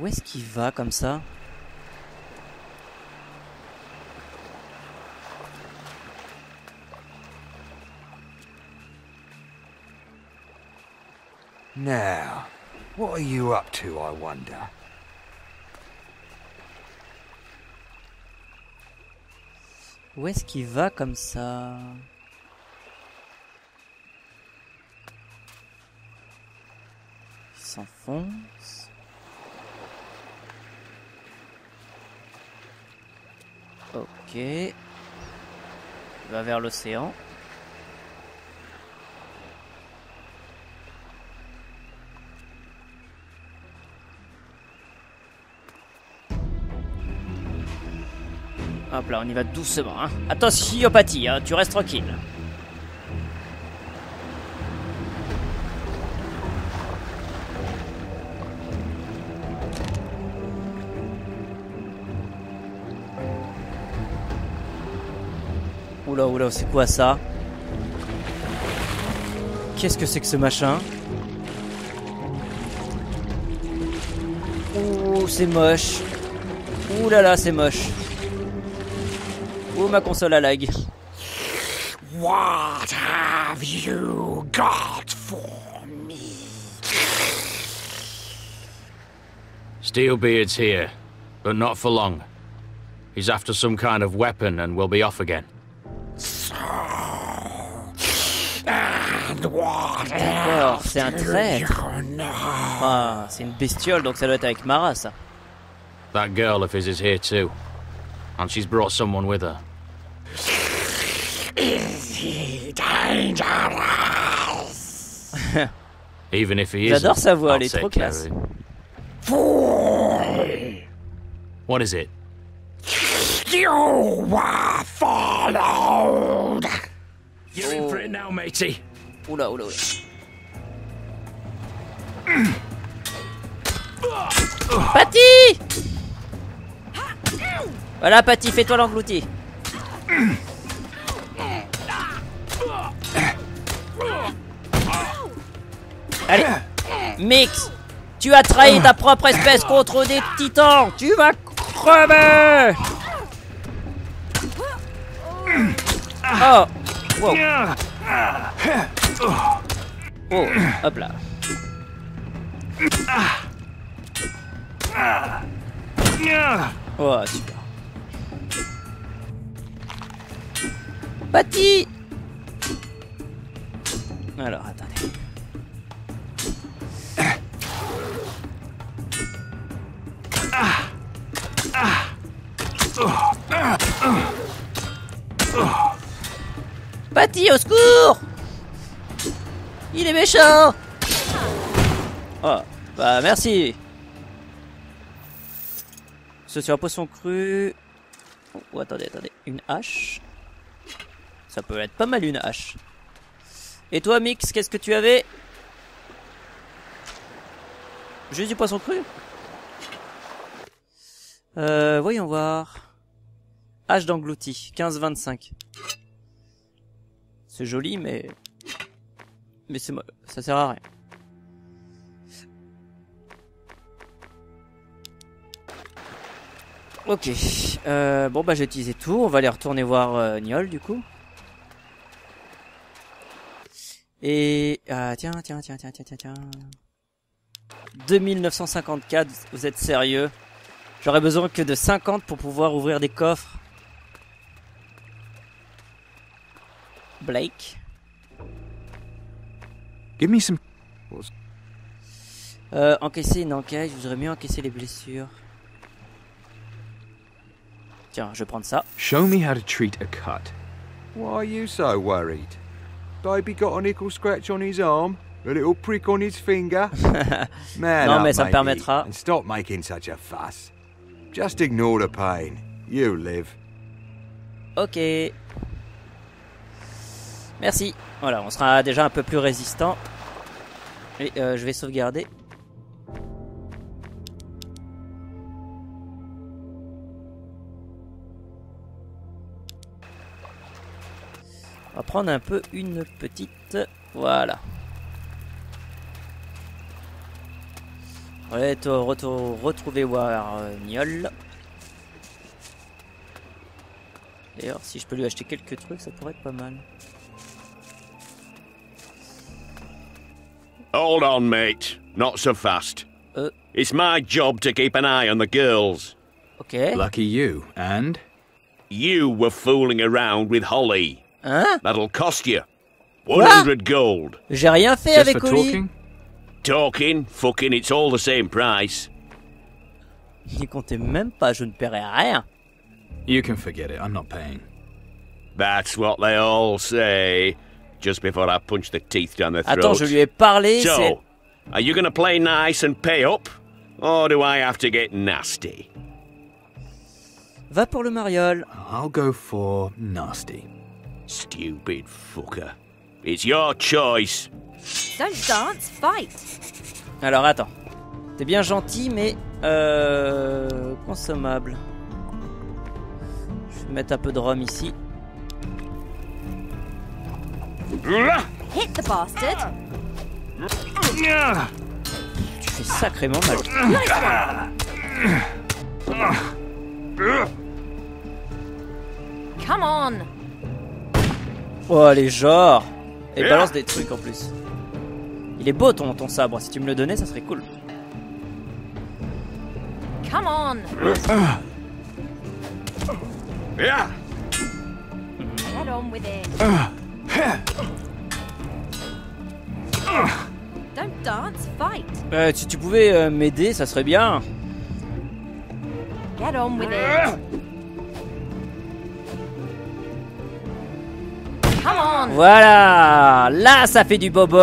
Où est-ce qu'il va comme ça ? Now, what are you up to, I wonder? Où est-ce qu'il va comme ça? Il s'enfonce. Ok. Il va vers l'océan. Hop là, on y va doucement. Hein. Attention, Patty, hein, tu restes tranquille. Oula, oula, c'est quoi ça? Qu'est-ce que c'est que ce machin? Ouh, c'est moche. Ouh là là, c'est moche. Oh, ma console à lag. What have you got for me? Steelbeard's here, but not for long. He's after some kind of weapon and will be off again. So, and what else? C'est un traître. Ah, c'est une bestiole, donc ça doit être avec Mara, ça. That girl of his is here too. And she's brought someone with her. Is he dangerous? Even if he is, j'adore sa voix, elle est trop classe. Fool! What is it? You were followed. You're in for it now, matey. Oula, oula, oula. Patty! Voilà, Patty, fais-toi l'englouti. Allez, Meeks, tu as trahi ta propre espèce contre des titans. Tu vas crever. Oh, wow. Oh, hop là. Oh, super. Patty! Alors, attendez. Patty, au secours! Il est méchant! Oh, bah merci! Ce sur un poisson cru... Oh, attendez, attendez. Une hache. Ça peut être pas mal une hache. Et toi, Mix, qu'est-ce que tu avais? Juste du poisson cru? Voyons voir. Hache d'englouti, 15-25. C'est joli, mais... Mais c'est... ça sert à rien. Ok. Bon, bah j'ai utilisé tout. On va aller retourner voir Niol, du coup. Et... Tiens. 2954, vous êtes sérieux? J'aurais besoin que de 50 pour pouvoir ouvrir des coffres. Blake. Give me some... encaisser une enquête, je voudrais mieux encaisser les blessures. Tiens, je vais prendre ça. Show me how to treat a cut. Why are you so worried? Baby got a nickel scratch on his arm, a little prick on his finger. Man, non, mais ça me permettra. And stop making such a fuss. Just ignore the pain. You live. Ok. Merci. Voilà, on sera déjà un peu plus résistant. Et je vais sauvegarder. On va prendre un peu une petite... Voilà. On va retrouver voir Niol. D'ailleurs, si je peux lui acheter quelques trucs, ça pourrait être pas mal. Hold on, mate. Not so fast. It's my job to keep an eye on the girls. Okay. Lucky you. And? You were fooling around with Holly. Hein? That'll cost you. 100 gold. J'ai rien fait avec Holly. Talking, fucking, it's all the same price. N'y comptez même pas, je ne paierai rien. You can forget it, I'm not paying. That's what they all say. Just before I punch the teeth down the throat. Attends, je lui ai parlé. So, are you gonna play nice and pay up, or do I have to get nasty? Va pour le mariole. I'll go for nasty. Stupid fucker. It's your choice. Don't dance, fight. Alors attends. T'es bien gentil, mais consommable. Je vais mettre un peu de rhum ici. Hit the bastard. Tu fais sacrément mal. Come on. Oh les genres. Et balance des trucs en plus. Il est beau ton sabre. Si tu me le donnais, ça serait cool. Come on. Get on with it. Don't dance, fight. Si tu pouvais m'aider, ça serait bien. Get on with it. Come on. Voilà, là ça fait du bobo.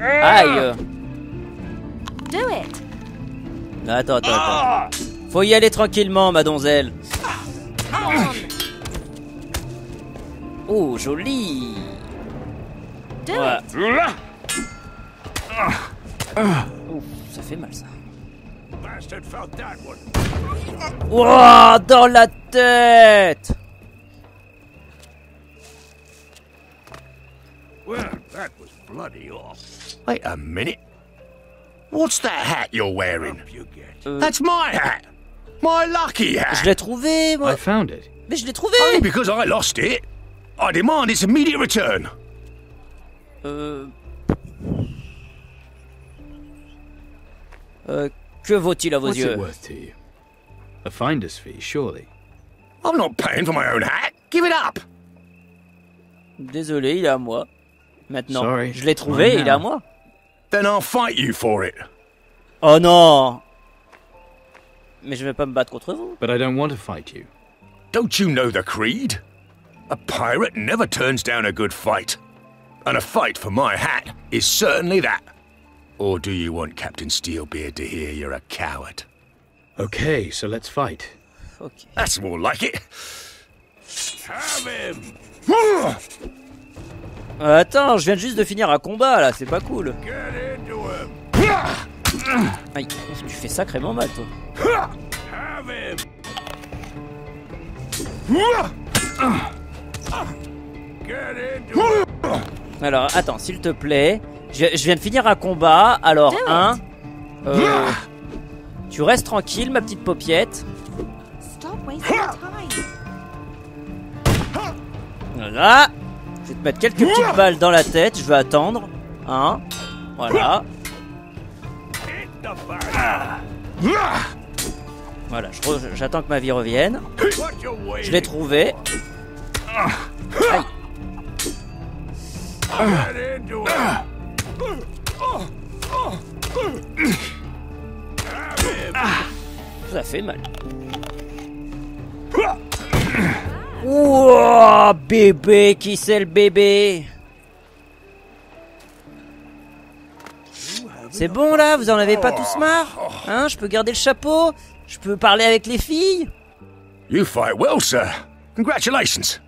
Aïe. Do it. Attends. Faut y aller tranquillement, ma donzelle. Come on. Oh, joli! Voilà. Oh, ça fait mal ça. Wow, dans la tête! Wait a minute. What's that hat you're wearing? That's my hat. My lucky hat. Je l'ai trouvé, moi. I found it. Mais je l'ai trouvé. Only because I lost it. I demand its immediate return. Que vaut-il à vos yeux? What's it worth to you? A finder's fee, surely. I'm not paying for my own hat. Give it up. Désolé, il est à moi. Maintenant, sorry, je l'ai trouvé, il est à moi. Then I'll fight you for it. Oh non. Mais je vais pas me battre contre vous. But I don't want to fight you. Don't you know the creed? A pirate never turns down a good fight. And a fight for my hat is certainly that. Or do you want Captain Steelbeard to hear you're a coward? Okay, so let's fight. Okay. That's more like it. Have him. Attends, je viens juste de finir un combat là, c'est pas cool. Aïe, tu fais sacrément mal toi. Alors, attends, s'il te plaît. Je viens de finir un combat, alors un... tu restes tranquille, ma petite paupiette. Voilà. Je vais te mettre quelques petites balles dans la tête, je vais attendre. Un. Voilà. Voilà, j'attends que ma vie revienne. Je l'ai trouvé. Aïe. Ça fait mal. Ouah, bébé, qui c'est le bébé? C'est bon là, vous en avez pas tous marre? Hein, je peux garder le chapeau? Je peux parler avec les filles? You fight well, sir. Congratulations.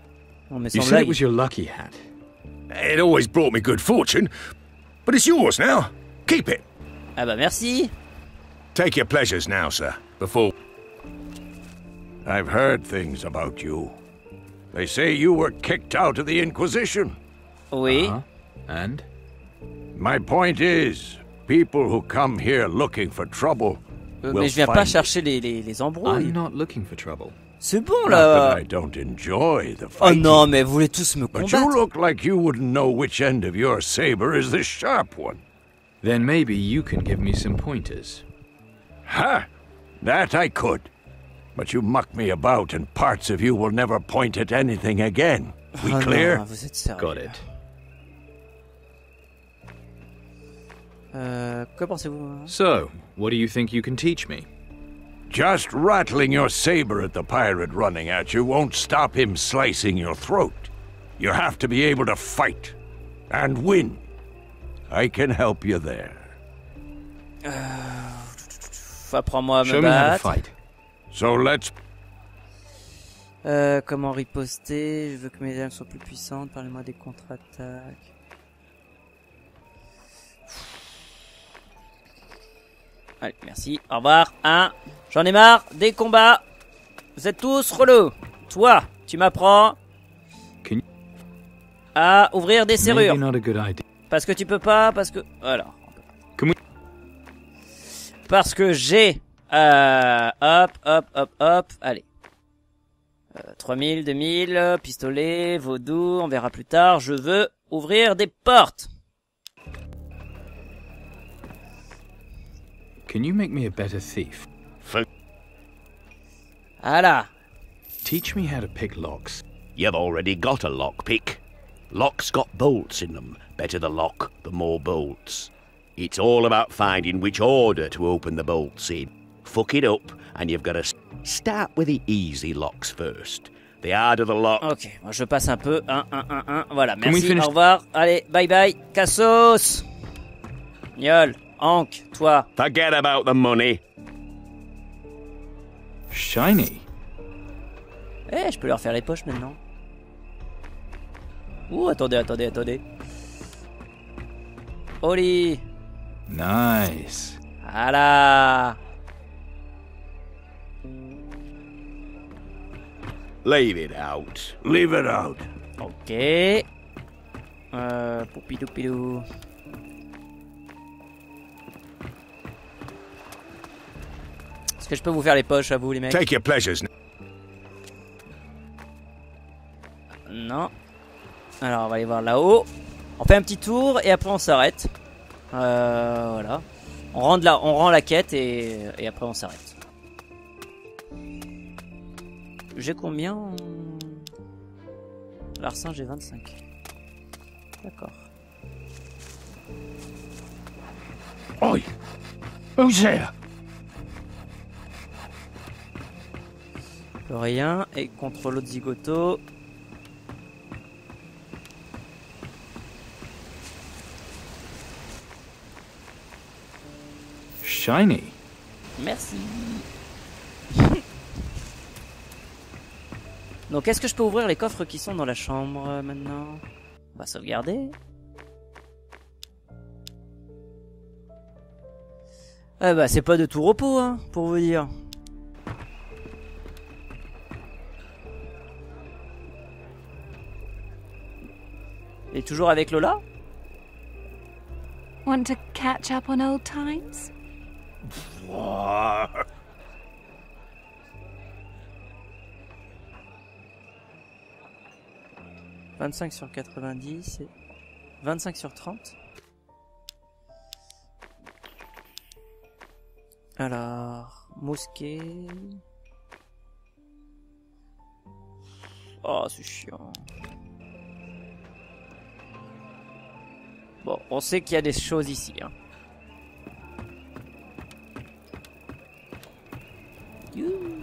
Oh, mais sans blague. You said it was your lucky hat. It always brought me good fortune, but it's yours now. Keep it. Ah bah merci. Take your pleasures now, sir. Before I've heard things about you. They say you were kicked out of the Inquisition. Oui. And my point is, people who come here looking for trouble. Mais je viens pas chercher les embrouilles. I'm not looking for trouble. C'est bon là. Oh non, mais vous voulez tous me combattre. But you look like you wouldn't know which end of your saber is the sharp one. Then maybe you can give me some pointers. Ha! That I could. But you muck me about and parts of you will never point at anything again. We clear? Vous êtes sérieux. Got it. Que pensez-vous? So, what do you think you can teach me? Just rattling your saber at the pirate running at you won't stop him slicing your throat. You have to be able to fight and win. I can help you there. Apprends-moi à me battre. So let's. Comment riposter? Je veux que mes armes soient plus puissantes. Parlez-moi des contre-attaques. Allez, merci, au revoir, hein. J'en ai marre des combats. Vous êtes tous relous. Toi, tu m'apprends à ouvrir des serrures. Parce que tu peux pas, parce que... Alors. Parce que j'ai... Hop. Allez. 3000, 2000, pistolet, vaudou, on verra plus tard. Je veux ouvrir des portes. Can you make me a better thief? Ala. Teach me how to pick locks. You've already got a lock pick. Locks got bolts in them. Better the lock, the more bolts. It's all about finding which order to open the bolts in. Fuck it up, and you've got to start with the easy locks first. The harder the lock. Ok, moi je passe un peu. Voilà. Merci. Au revoir. Allez, bye bye. Cassos. Niol. Hank, toi. Forget about the money. Shiny. Eh, je peux leur faire les poches maintenant. Ouh, attendez. Holly. Nice. Voilà. Leave it out. Ok. Poupidou. Est-ce que je peux vous faire les poches à vous, les mecs? Take your pleasures. Non. Alors, on va aller voir là-haut. On fait un petit tour et après on s'arrête. Voilà. On rend la quête et après on s'arrête. J'ai combien? Larcin, j'ai 25. D'accord. Oi! Who's there? Rien et contre l'autre zigoto. shiny. Merci. Donc, est-ce que je peux ouvrir les coffres qui sont dans la chambre maintenant? On va sauvegarder. Bah, c'est pas de tout repos, hein, pour vous dire. Et toujours avec Lola? Want to catch up on old times? « 25 sur 90 et 25 sur 30. » Alors, mosquée... Oh, c'est chiant. Bon, on sait qu'il y a des choses ici, hein.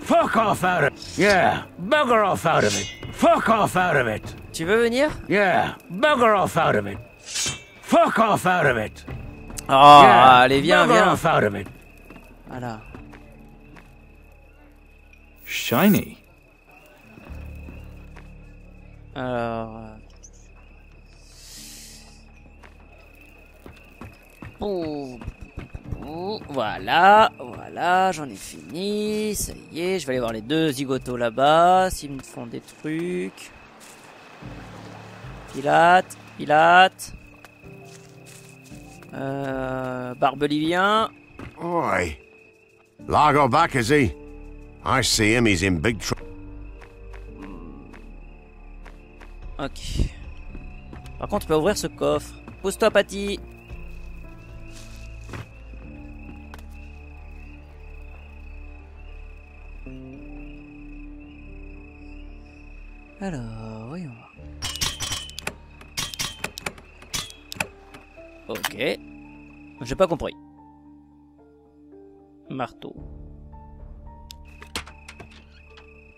Fuck off out of it. Yeah, bugger off out of it. Fuck off out of it. Tu veux venir? Yeah, bugger off out of it. Fuck off out of it. Oh, yeah, allez, viens, viens. Bugger off out of it. Voilà. Shiny. Alors... Voilà, voilà, j'en ai fini, ça y est, je vais aller voir les deux zigotos là-bas, s'ils me font des trucs. Pilate, Pilate. Barbe Livien. Oi. Largo back, is he? I see him, he's in big trouble. Ok. Par contre, on peut ouvrir ce coffre. Pousse-toi, Patty. Alors, voyons. Ok. J'ai pas compris. Marteau.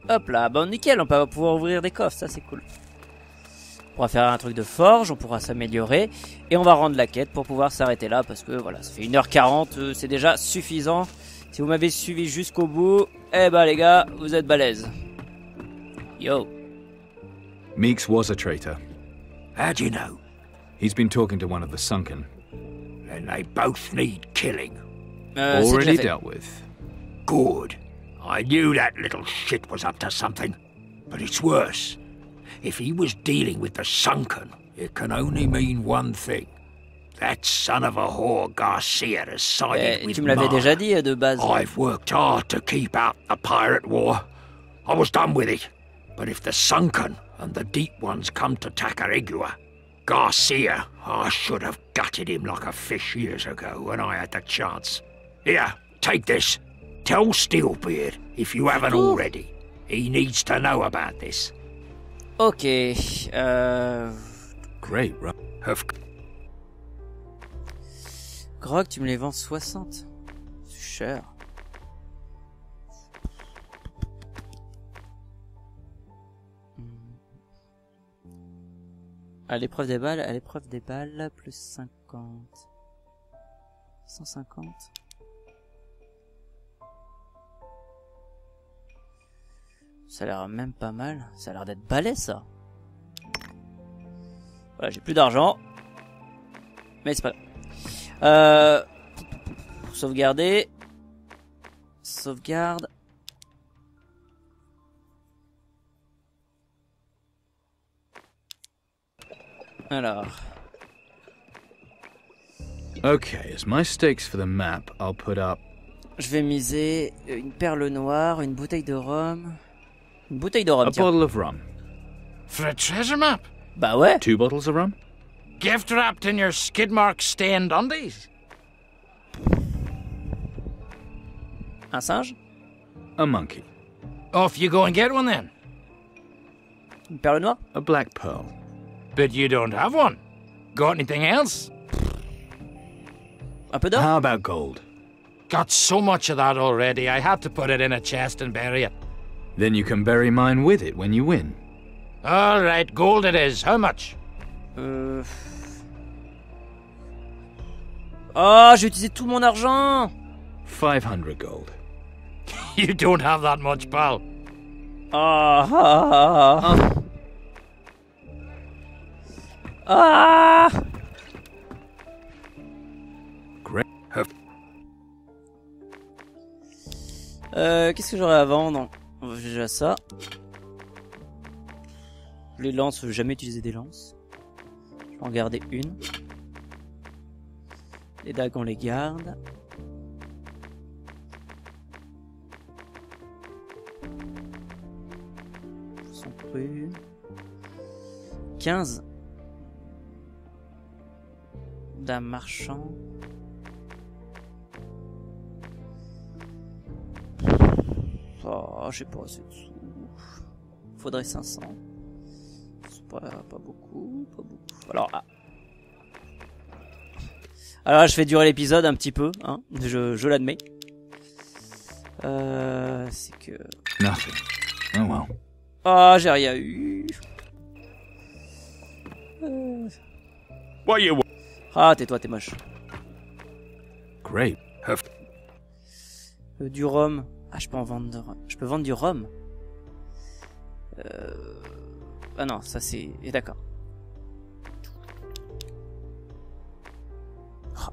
Hop là, bon nickel, on va pouvoir ouvrir des coffres, ça c'est cool. On pourra faire un truc de forge, on pourra s'améliorer. Et on va rendre la quête pour pouvoir s'arrêter là, parce que voilà, ça fait 1h40, c'est déjà suffisant. Si vous m'avez suivi jusqu'au bout, eh ben les gars, vous êtes balèzes. Yo. Meeks was a traitor. How do you know? He's been talking to one of the sunken. Then they both need killing. Already dealt with. Good. I knew that little shit was up to something. But it's worse. If he was dealing with the sunken, it can only mean one thing. That son of a whore Garcia has sided with Mara. I've worked hard to keep out the pirate war. I was done with it. But if the sunken and the deep ones come to Takarigua, Garcia, I should have gutted him like a fish years ago when I had the chance. Here, take this. Tell Steelbeard if you haven't already. He needs to know about this. Okay. Great, right? Grog, tu me les vends 60. C'est cher. À l'épreuve des balles, plus 50. 150. Ça a l'air même pas mal. Ça a l'air d'être balai, ça. Voilà, j'ai plus d'argent. Mais c'est pas grave. Sauvegarder. Sauvegarde. Alors. Okay, as my stakes for the map, I'll put up. Je vais miser une perle noire, une bouteille de rhum. Une bouteille de rhum. A tiens. Bottle of rum. For a treasure map? Bah ouais. 2 bottles of rum. Gift wrapped in your skid mark stained undies. Un singe? A monkey. Off you go and get one then. Une perle noire? A black pearl. But you don't have one. Got anything else? Un peu d'or? How about gold? Got so much of that already, I had to put it in a chest and bury it. Then you can bury mine with it when you win. All right, gold it is. How much? Oh, j'ai utilisé tout mon argent. 500 gold. You don't have that much, pal. Great. Qu'est-ce que j'aurais à vendre? On va déjà ça. Les lances, je veux jamais utiliser des lances. Je vais en garder une. Les dagues, on les garde. Ils sont crus. 15. D'un marchand. Oh, je sais pas, c'est dessous. Faudrait 500. C'est pas beaucoup, pas beaucoup. Alors, ah. Alors là, je fais durer l'épisode un petit peu, hein, je l'admets. C'est que... Nothing. Oh wow. Ah, j'ai rien eu. Ah, tais-toi, t'es moche. Great. Du rhum. Ah, je peux en vendre de rhum. Je peux vendre du rhum. Ah non, ça c'est... D'accord.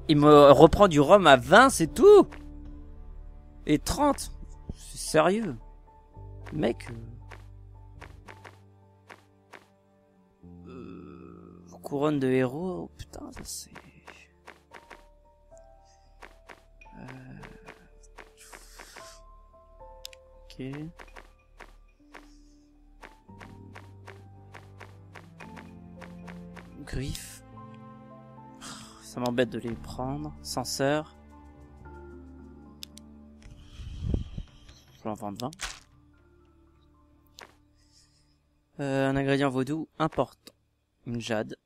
Il me reprend du rhum à 20, c'est tout. Et 30. C'est sérieux. Mec. Couronne de héros. Putain, ça c'est... Ok. Griffe. Ça m'embête de les prendre. Censeur. Je vais en vendre 20. Un ingrédient vaudou important. Une jade.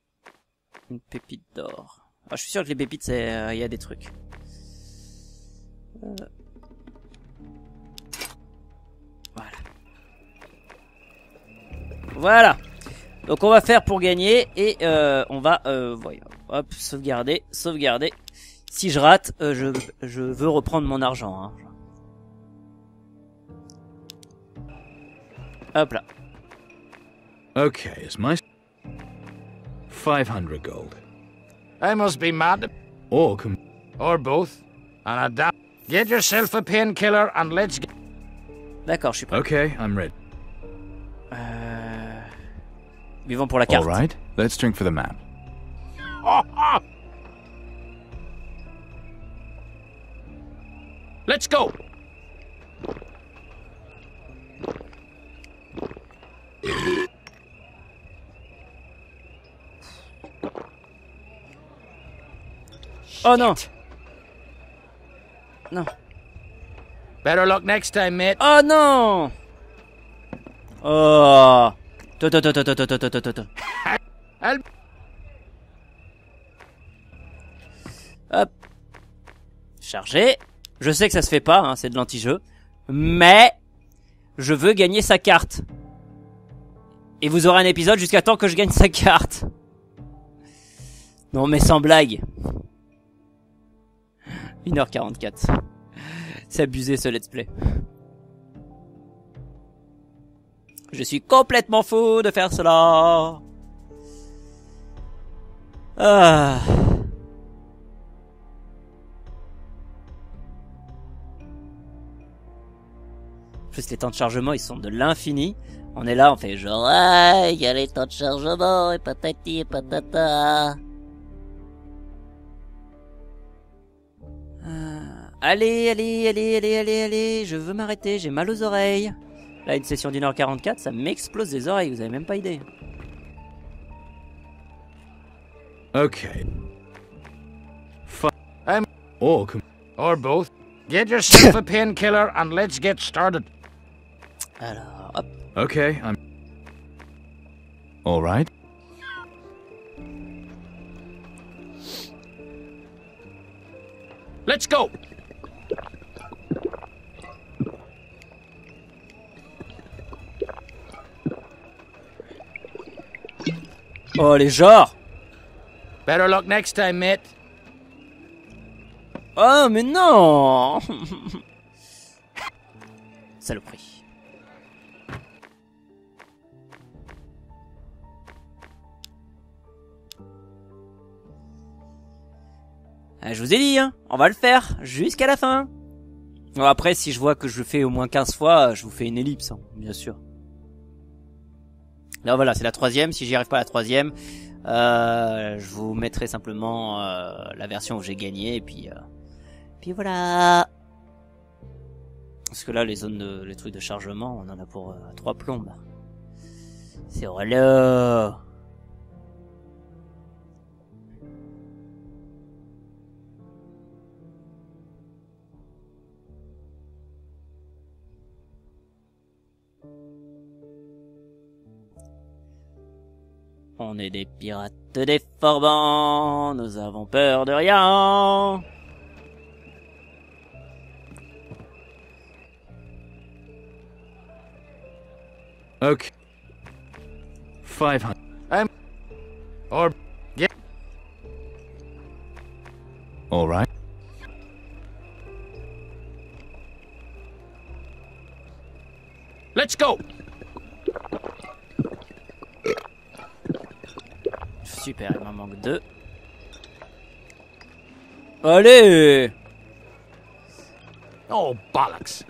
Une pépite d'or. Ah, je suis sûr que les pépites, il y a des trucs. Voilà. Voilà. Donc on va faire pour gagner et on va voyons, hop, sauvegarder, sauvegarder. Si je rate, je veux reprendre mon argent. Hein. Hop là. Ok, is my 500 gold. I must be mad. Or both. And I doubt. Get yourself a painkiller and let's. D'accord, je suis prêt. Ok, I'm ready. Vivons pour la carte. All right, let's drink for the map. Oh, oh. Let's go. Oh non. Non. Better luck next time, mate. Oh non. Oh. Hop. Chargé. Je sais que ça se fait pas, hein, c'est de l'anti-jeu. Mais je veux gagner sa carte. Et vous aurez un épisode jusqu'à temps que je gagne sa carte. Non mais sans blague. 1h44. C'est abusé ce let's play. Je suis complètement fou de faire cela. Ah. En plus les temps de chargement ils sont de l'infini. On est là, on fait genre ah, il y a les temps de chargement et patati et patata. Allez, allez, allez, allez, allez, allez. Je veux m'arrêter, j'ai mal aux oreilles. Là, une session d'1h44, ça m'explose les oreilles, vous avez même pas idée. Ok. I'm or both. Get yourself a painkiller and let's get started. Alors, hop. Ok, I'm all right. Let's go. Oh les genres. Better luck next time, mate. Oh, mais non. Saloperie. Je vous ai dit, hein, on va le faire jusqu'à la fin. Bon, après, si je vois que je le fais au moins 15 fois, je vous fais une ellipse, hein, bien sûr. Là, voilà, c'est la troisième. Si j'y arrive pas à la troisième, je vous mettrai simplement la version où j'ai gagné. Et puis voilà. Parce que là, les zones, les trucs de chargement, on en a pour 3 plombes. C'est relou. On est des pirates des forbans, nous avons peur de rien. Ok. 500. I'm... Or... Yeah. All right. Let's go. Super, il m'en manque 2. Allez! Oh, bollocks!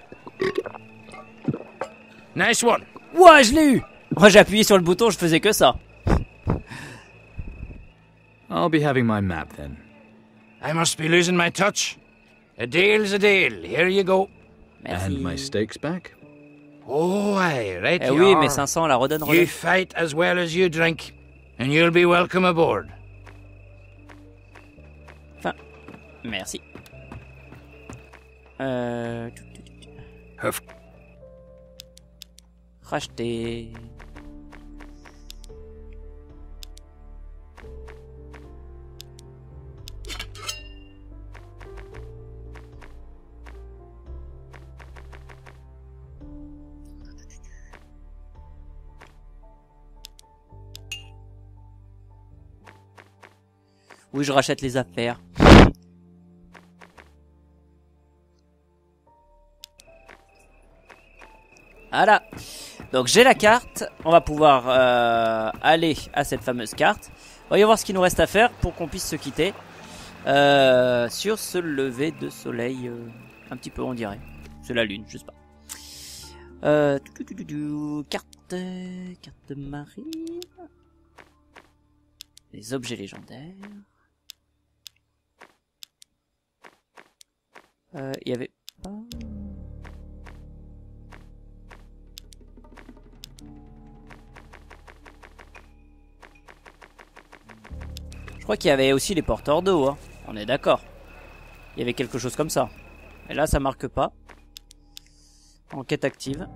Nice one! Ouais, je l'ai eu! Moi, j'ai appuyé sur le bouton, je faisais que ça. I'll be having my map then. I must be losing my touch. A deal's a deal. Here you go. Merci. And my stakes back? Oh, aye, right here. Eh oui, mais 500, la redonne. You fight as well as you drink. And you'll be welcome aboard. Enfin, merci. Racheter. Oui, je rachète les affaires. Voilà. Donc j'ai la carte. On va pouvoir aller à cette fameuse carte. Voyons voir ce qu'il nous reste à faire pour qu'on puisse se quitter. Sur ce lever de soleil. Un petit peu on dirait. C'est la lune, je sais pas. Carte marine. Les objets légendaires. Il y avait pas... Je crois qu'il y avait aussi les porteurs d'eau, hein. On est d'accord. Il y avait quelque chose comme ça. Et là, ça marque pas. Enquête active.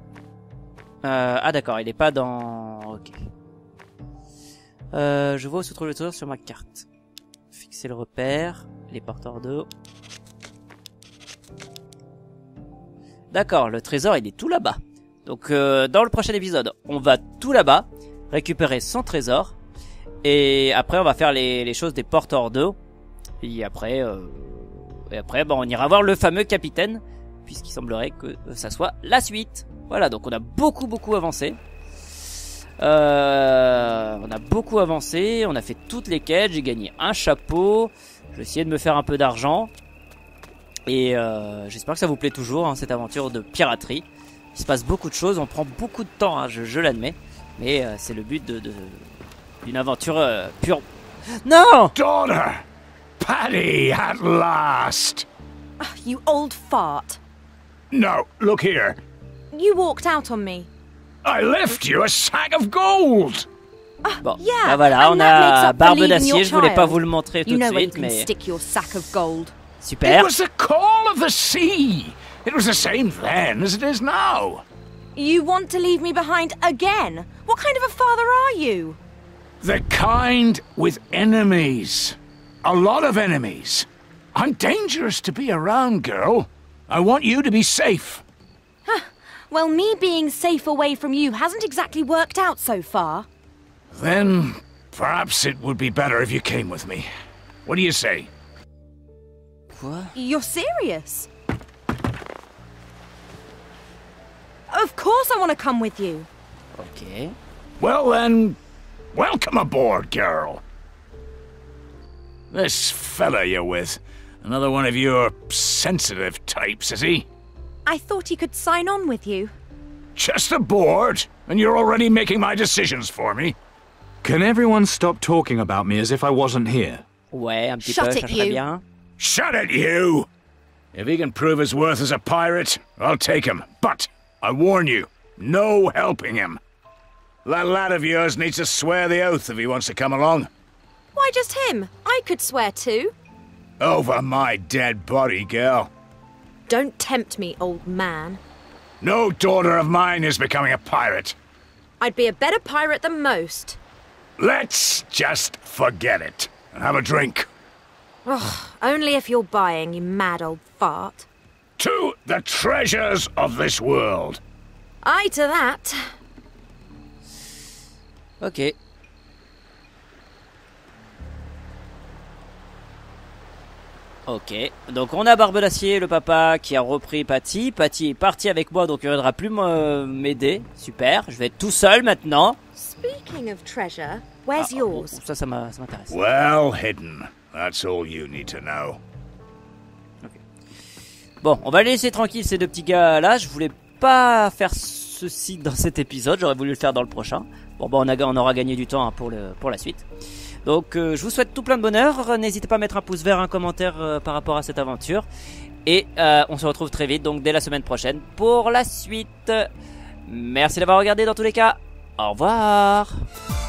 Ah d'accord, il est pas dans... Ok. Je vois où se trouve le trésor sur ma carte. Fixer le repère. Les porteurs d'eau. D'accord, le trésor il est tout là-bas. Donc dans le prochain épisode, on va tout là-bas, récupérer son trésor. Et après on va faire les choses des porteurs d'eau. Et après bon, on ira voir le fameux capitaine. Puisqu'il semblerait que ça soit la suite. Voilà, donc on a beaucoup avancé. On a beaucoup avancé. On a fait toutes les quêtes, j'ai gagné un chapeau. J'ai essayé de me faire un peu d'argent. Et j'espère que ça vous plaît toujours, hein, cette aventure de piraterie. Il se passe beaucoup de choses, on prend beaucoup de temps, hein, je l'admets. Mais c'est le but d'une aventure pure. Non! Daughter! Patty at last! You old fart. No, look here. You walked out on me. I left you a sack of gold! Bon, yeah, là voilà, on a barbe d'acier, je voulais pas vous le montrer tout de suite, mais... Super. It was the call of the sea. It was the same then as it is now. You want to leave me behind again? What kind of a father are you? The kind with enemies. A lot of enemies. I'm dangerous to be around, girl. I want you to be safe. Huh. Well, me being safe away from you hasn't exactly worked out so far. Then perhaps it would be better if you came with me. What do you say? Quoi? You're serious? Of course I want to come with you. Okay. Well then, welcome aboard, girl. This fella you're with, another one of your sensitive types, is he? I thought he could sign on with you. Just aboard, and you're already making my decisions for me. Can everyone stop talking about me as if I wasn't here? Ouais, un petit peu, ça serait bien. Shut it, you! If he can prove his worth as a pirate, I'll take him. But, I warn you, no helping him. That lad of yours needs to swear the oath if he wants to come along. Why just him? I could swear too. Over my dead body, girl. Don't tempt me, old man. No daughter of mine is becoming a pirate. I'd be a better pirate than most. Let's just forget it and have a drink. Ugh, only if you're buying, you mad old fart. To the treasures of this world. Aye to that. Ok. Ok, donc on a Barbe d'Acier, le papa, qui a repris Patty. Patty est partie avec moi, donc il ne viendra plus m'aider. Super, je vais être tout seul maintenant. Speaking of treasure, where's yours? Ça, ça m'intéresse. Well hidden, that's all you need to know. Okay. Bon, on va les laisser tranquilles, ces deux petits gars-là. Je voulais pas faire ceci dans cet épisode, j'aurais voulu le faire dans le prochain. Bon, bah on aura gagné du temps hein, pour la suite. Donc je vous souhaite tout plein de bonheur, n'hésitez pas à mettre un pouce vert, un commentaire par rapport à cette aventure. Et on se retrouve très vite, donc dès la semaine prochaine pour la suite. Merci d'avoir regardé dans tous les cas, au revoir.